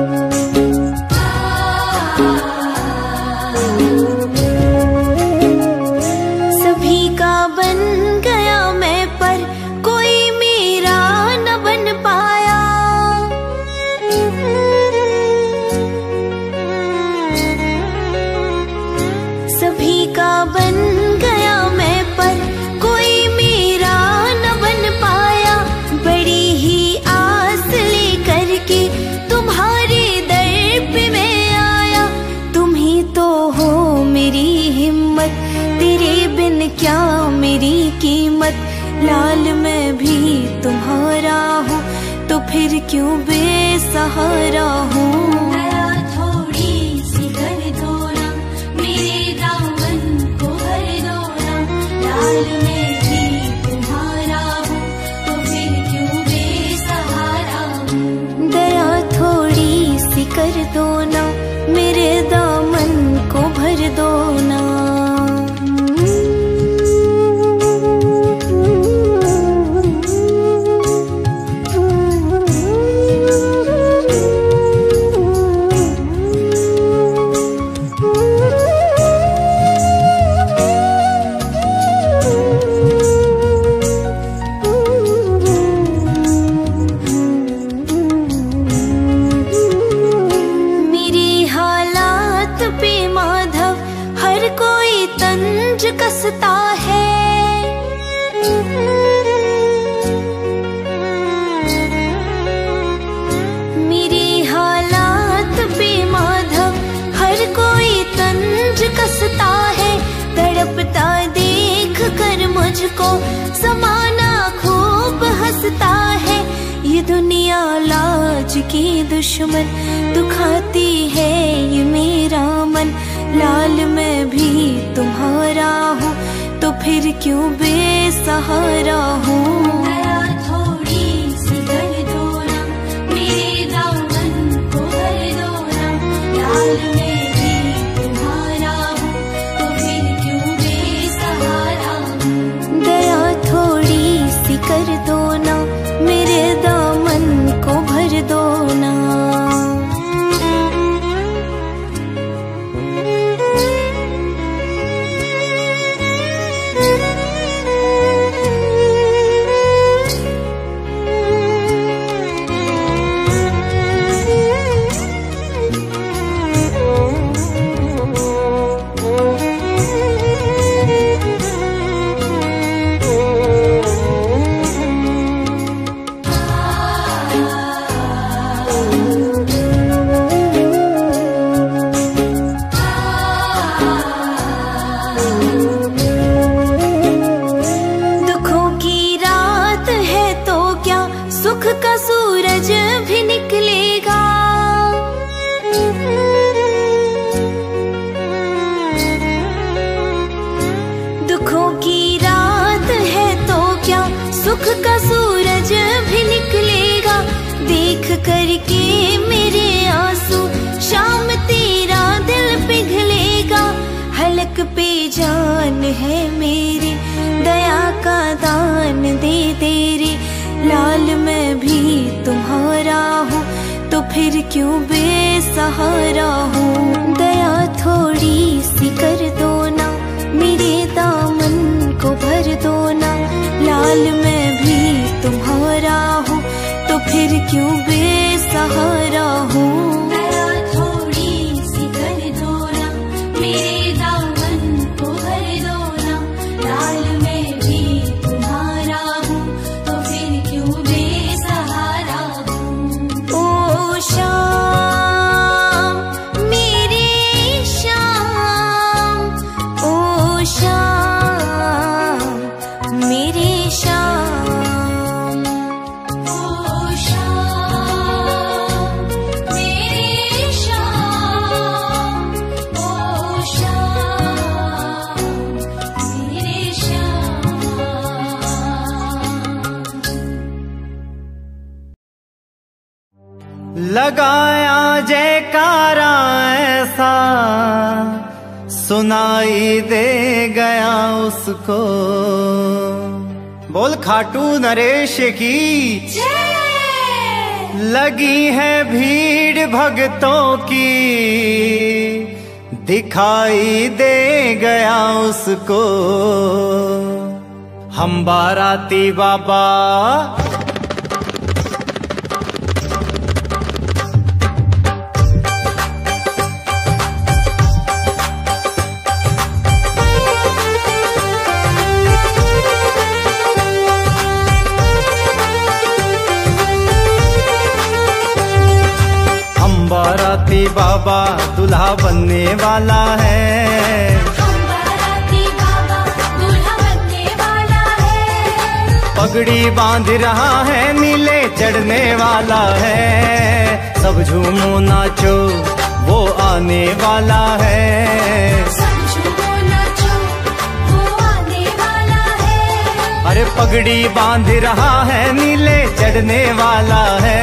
दो ना। लाल मैं भी तुम्हारा हूँ तो फिर क्यों बेसहारा हूँ। दया थोड़ी सी कर दो ना, मेरे दामन को भर दो ना, लाल मैं भी तुम्हारा हूँ तो फिर क्यों बेसहारा हूँ। दया थोड़ी सी कर दो ना, मेरे दामन को भर दो ना। को समाना खूब हंसता है, ये दुनिया लाज की दुश्मन दुखाती है ये मेरा मन, लाल मैं भी तुम्हारा हूँ तो फिर क्यों बेसहारा हूँ। दया थोड़ी सी कर दो ना, मेरे दामन को भर दो ना, लाल मैं भी तुम्हारा हूँ तो फिर क्यों बेसहारा। दया थोड़ी सी कर दो ना, मेरे दामन सूरज भी निकलेगा। दुखों की रात है तो क्या, सुख का सूरज भी निकलेगा। देख करके मेरे आंसू, शाम तेरा दिल पिघलेगा। हलक पे जान है मेरी, दया का दान दे दे रे। लाल मैं भी तुम्हारा हूँ, तो फिर क्यों बेसहारा हूँ। दया थोड़ी सी कर दो ना, मेरे दामन को भर दो ना। लाल मैं भी तुम्हारा हूँ, तो फिर क्यों बेसहारा हूँ। दया थोड़ी सी कर दो ना, मेरे दामन को भर दो ना। लाल मैं भी तुम्हारा हूँ, तो फिर क्यों बेसहारा हूँ। ओ शाम मेरे शाम, ओ शाम मेरे शाम, ओ शाम मेरे शाम, ओ शाम मेरे शाम। लगाया जयकारा ऐसा सुनाई दे गया उसको। बोल खाटू नरेश की। लगी है भीड़ भगतों की, दिखाई दे गया उसको। हम बाराती बाबा, बाराती बाबा दूल्हा बनने वाला है। हम बाराती बाबा दूल्हा बनने वाला है। पगड़ी बांध रहा है, नीले चढ़ने वाला है। सब झूमो नाचो, वो आने वाला है। सब झूमो नाचो, वो आने वाला है। अरे पगड़ी बांध रहा है, नीले चढ़ने वाला है।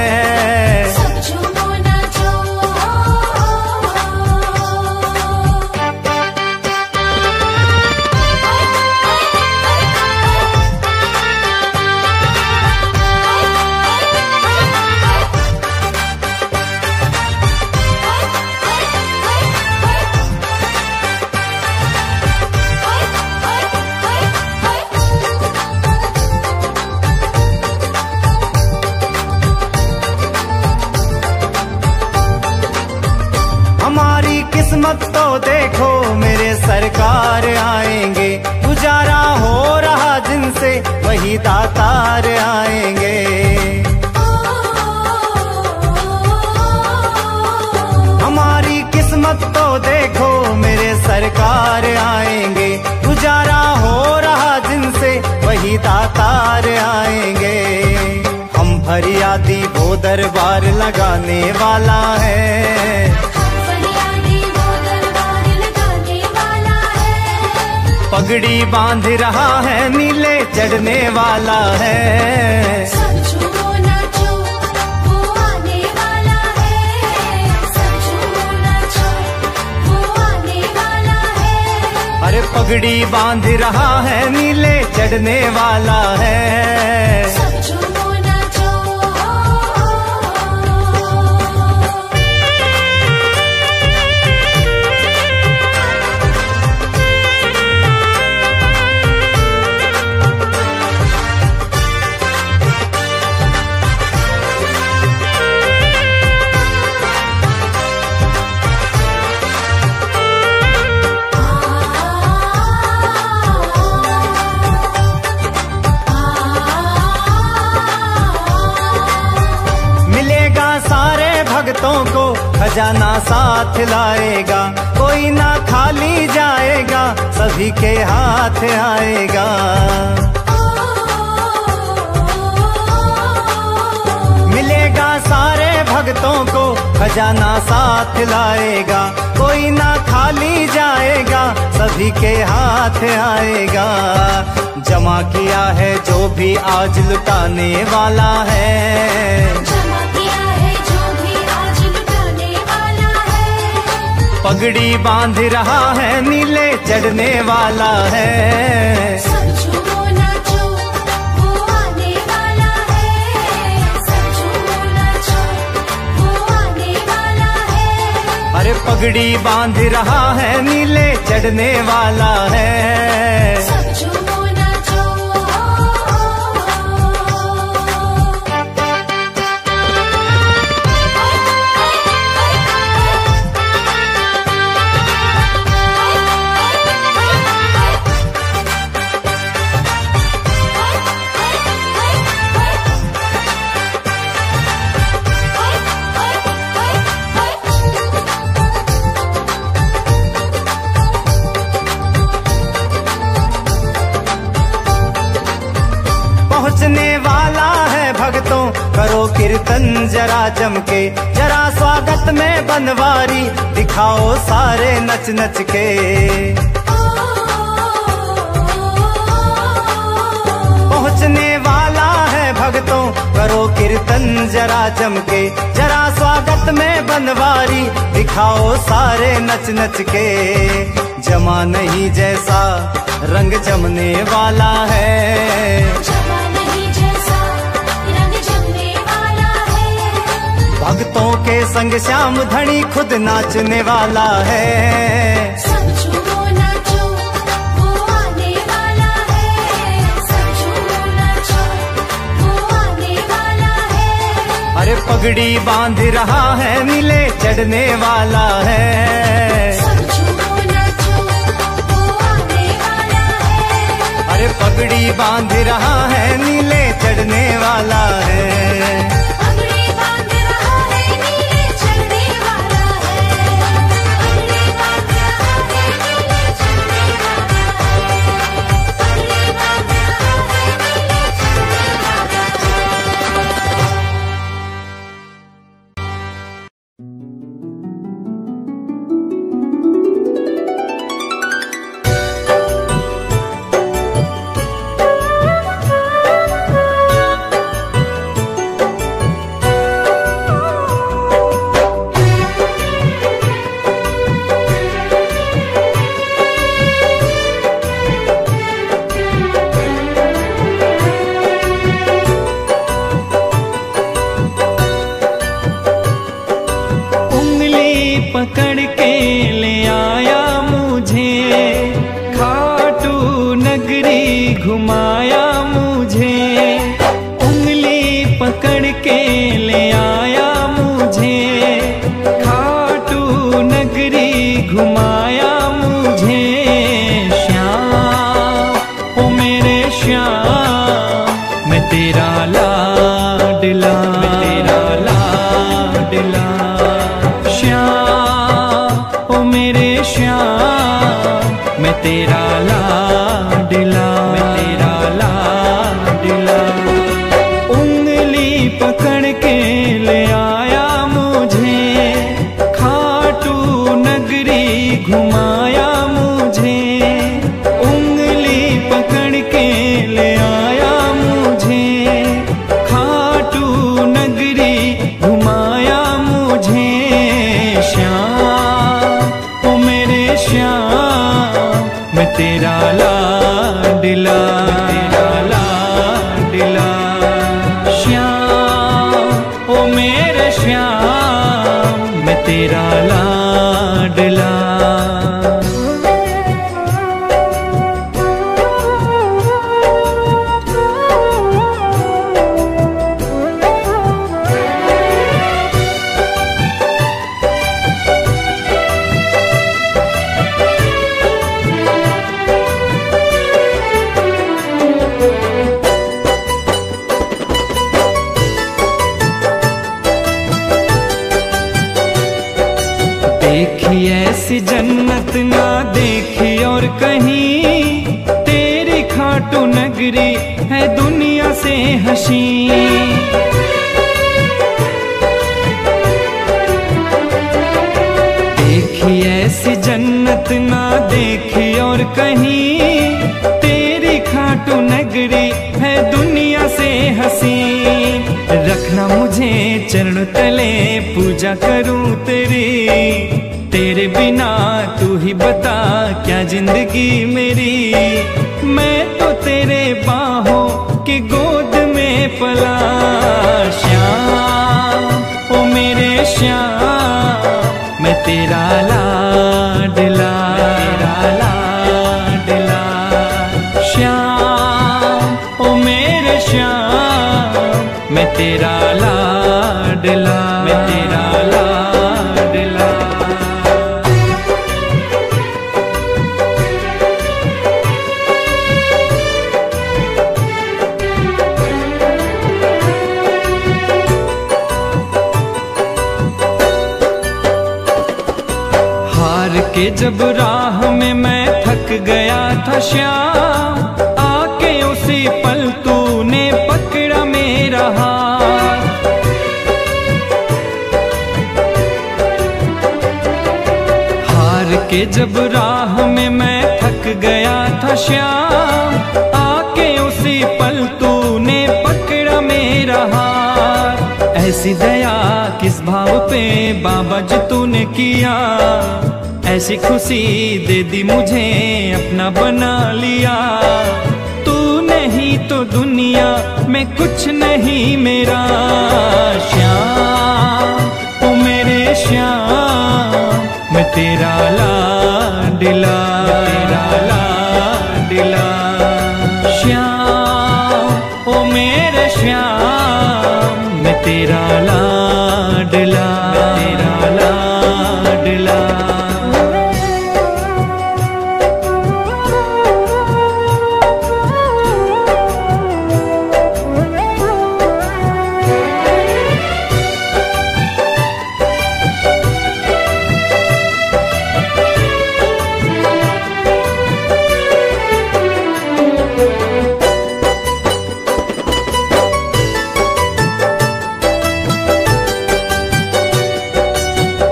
सरकार आएंगे, गुजारा हो रहा जिनसे वही दातार आएंगे। हमारी किस्मत तो देखो मेरे सरकार आएंगे, गुजारा हो रहा जिनसे वही दातार आएंगे। हम फरियादी वो दरबार लगाने वाला है। पगड़ी बांध रहा है, नीले चढ़ने वाला है। सब झूमो नाचो, वो आने वाला है। सब झूमो नाचो, वो आने वाला है। अरे पगड़ी बांध रहा है, नीले चढ़ने वाला है। को खजाना साथ लाएगा, कोई ना खाली जाएगा, सभी के हाथ आएगा। मिलेगा खजाना साथ लाएगा, कोई ना खाली जाएगा, सभी के हाथ आएगा। जमा किया है जो भी आज लुटाने वाला है, पगड़ी बांध रहा है नीले चढ़ने वाला है, सचो ना जो वो आने वाला है, सचो ना जो वो आने वाला है। अरे पगड़ी बांध रहा है नीले चढ़ने वाला है। कीर्तन जरा जमके, जरा स्वागत में बनवारी, दिखाओ सारे नच नच के। पहुँचने वाला है भक्तों, करो कीर्तन जरा जमके, जरा स्वागत में बनवारी, दिखाओ सारे नच नच के। जमा नहीं जैसा रंग जमने वाला है, भक्तों के संग श्याम धनी खुद नाचने वाला है, सचो ना जो वो आने वाला है, सचो ना जो वो आने वाला है। अरे पगड़ी बांध रहा है नीले चढ़ने वाला है, सचो ना जो वो आने वाला है। अरे पगड़ी बांध रहा है नीले चढ़ने वाला है। कोई ऐसी जन्नत ना देखी और कहीं, तेरी खाटू नगरी है दुनिया से हसी। रखना मुझे चरण तले, पूजा करूं तेरी, तेरे बिना तू ही बता क्या जिंदगी मेरी। मैं तो तेरे बाहों की गोद में पला, श्याम ओ मेरे श्याम, मैं तेरा लाडला, तेरा लाडला श्याम ओ मेरे श्याम, मैं तेरा लाडला, मैं तेरा लाडला। जब राह में मैं थक गया था श्याम, आके उसी पल तूने पकड़ा मेरा हाथ। हार के जब राह में मैं थक गया था श्याम, आके उसी पल तूने पकड़ा मेरा हाथ। ऐसी दया किस भाव पे बाबा जी तूने किया, ऐसी खुशी दे दी मुझे अपना बना लिया। तू नहीं तो दुनिया में कुछ नहीं मेरा, श्याम ओ मेरे श्याम, मैं तेरा लाडला, तेरा लाडला श्याम ओ मेरे श्याम, मैं तेरा लाडला, तेरा लाडला।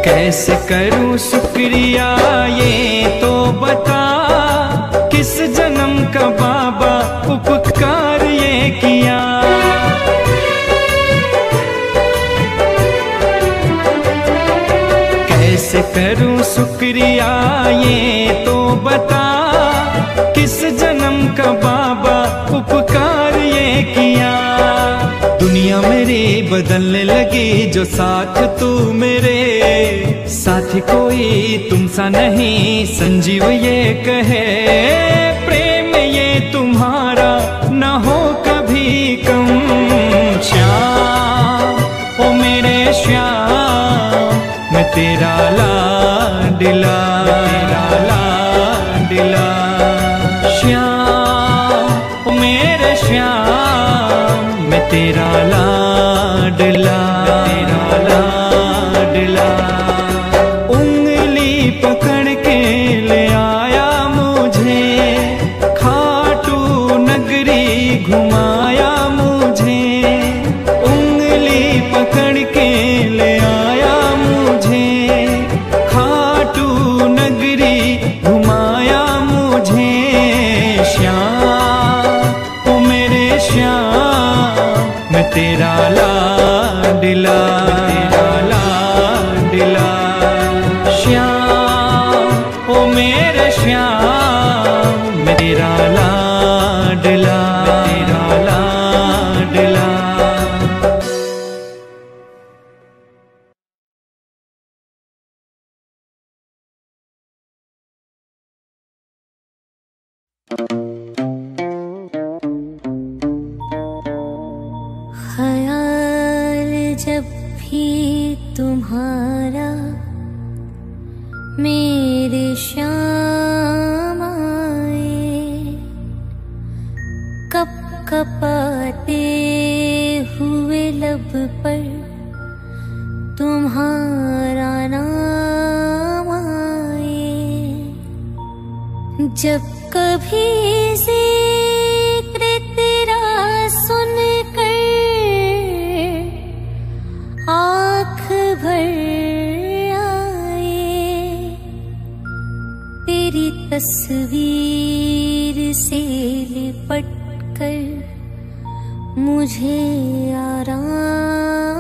कैसे करूं शुक्रिया ये तो बता, किस जन्म का बाबा उपकार ये किया। कैसे करूं शुक्रिया ये तो बता, किस जन्म का बाबा उपकार ये किया। दुनिया मेरी बदलने लगी जो साथ तू मेरे, साथी कोई तुम सा नहीं संजीव ये कहे। प्रेम ये तुम्हारा न हो कभी कम, श्याम ओ मेरे श्याम, मैं तेरा लाडला, तेरा लाडला श्याम ओ मेरे श्याम, मैं तेरा लाडला, तेरा लाडला। पकड़ के ले आया मुझे, खाटू नगरी घुमाया मुझे। उंगली पकड़ के ले आया मुझे, खाटू नगरी घुमाया मुझे। श्याम ओ मेरे श्याम, मैं तेरा लाडला, तेरा लाडला श्याम मेरे श्याम, मेरा लाडला, तेरा लाडला। ख्याल जब भी तुम्हारा मेरे श्याम आए, कप कपाते हुए लब पर तुम्हारा नाम आए। जब कभी जिक्र तेरा सुन कर आँख भर तस्वीर से लिपट कर मुझे आराम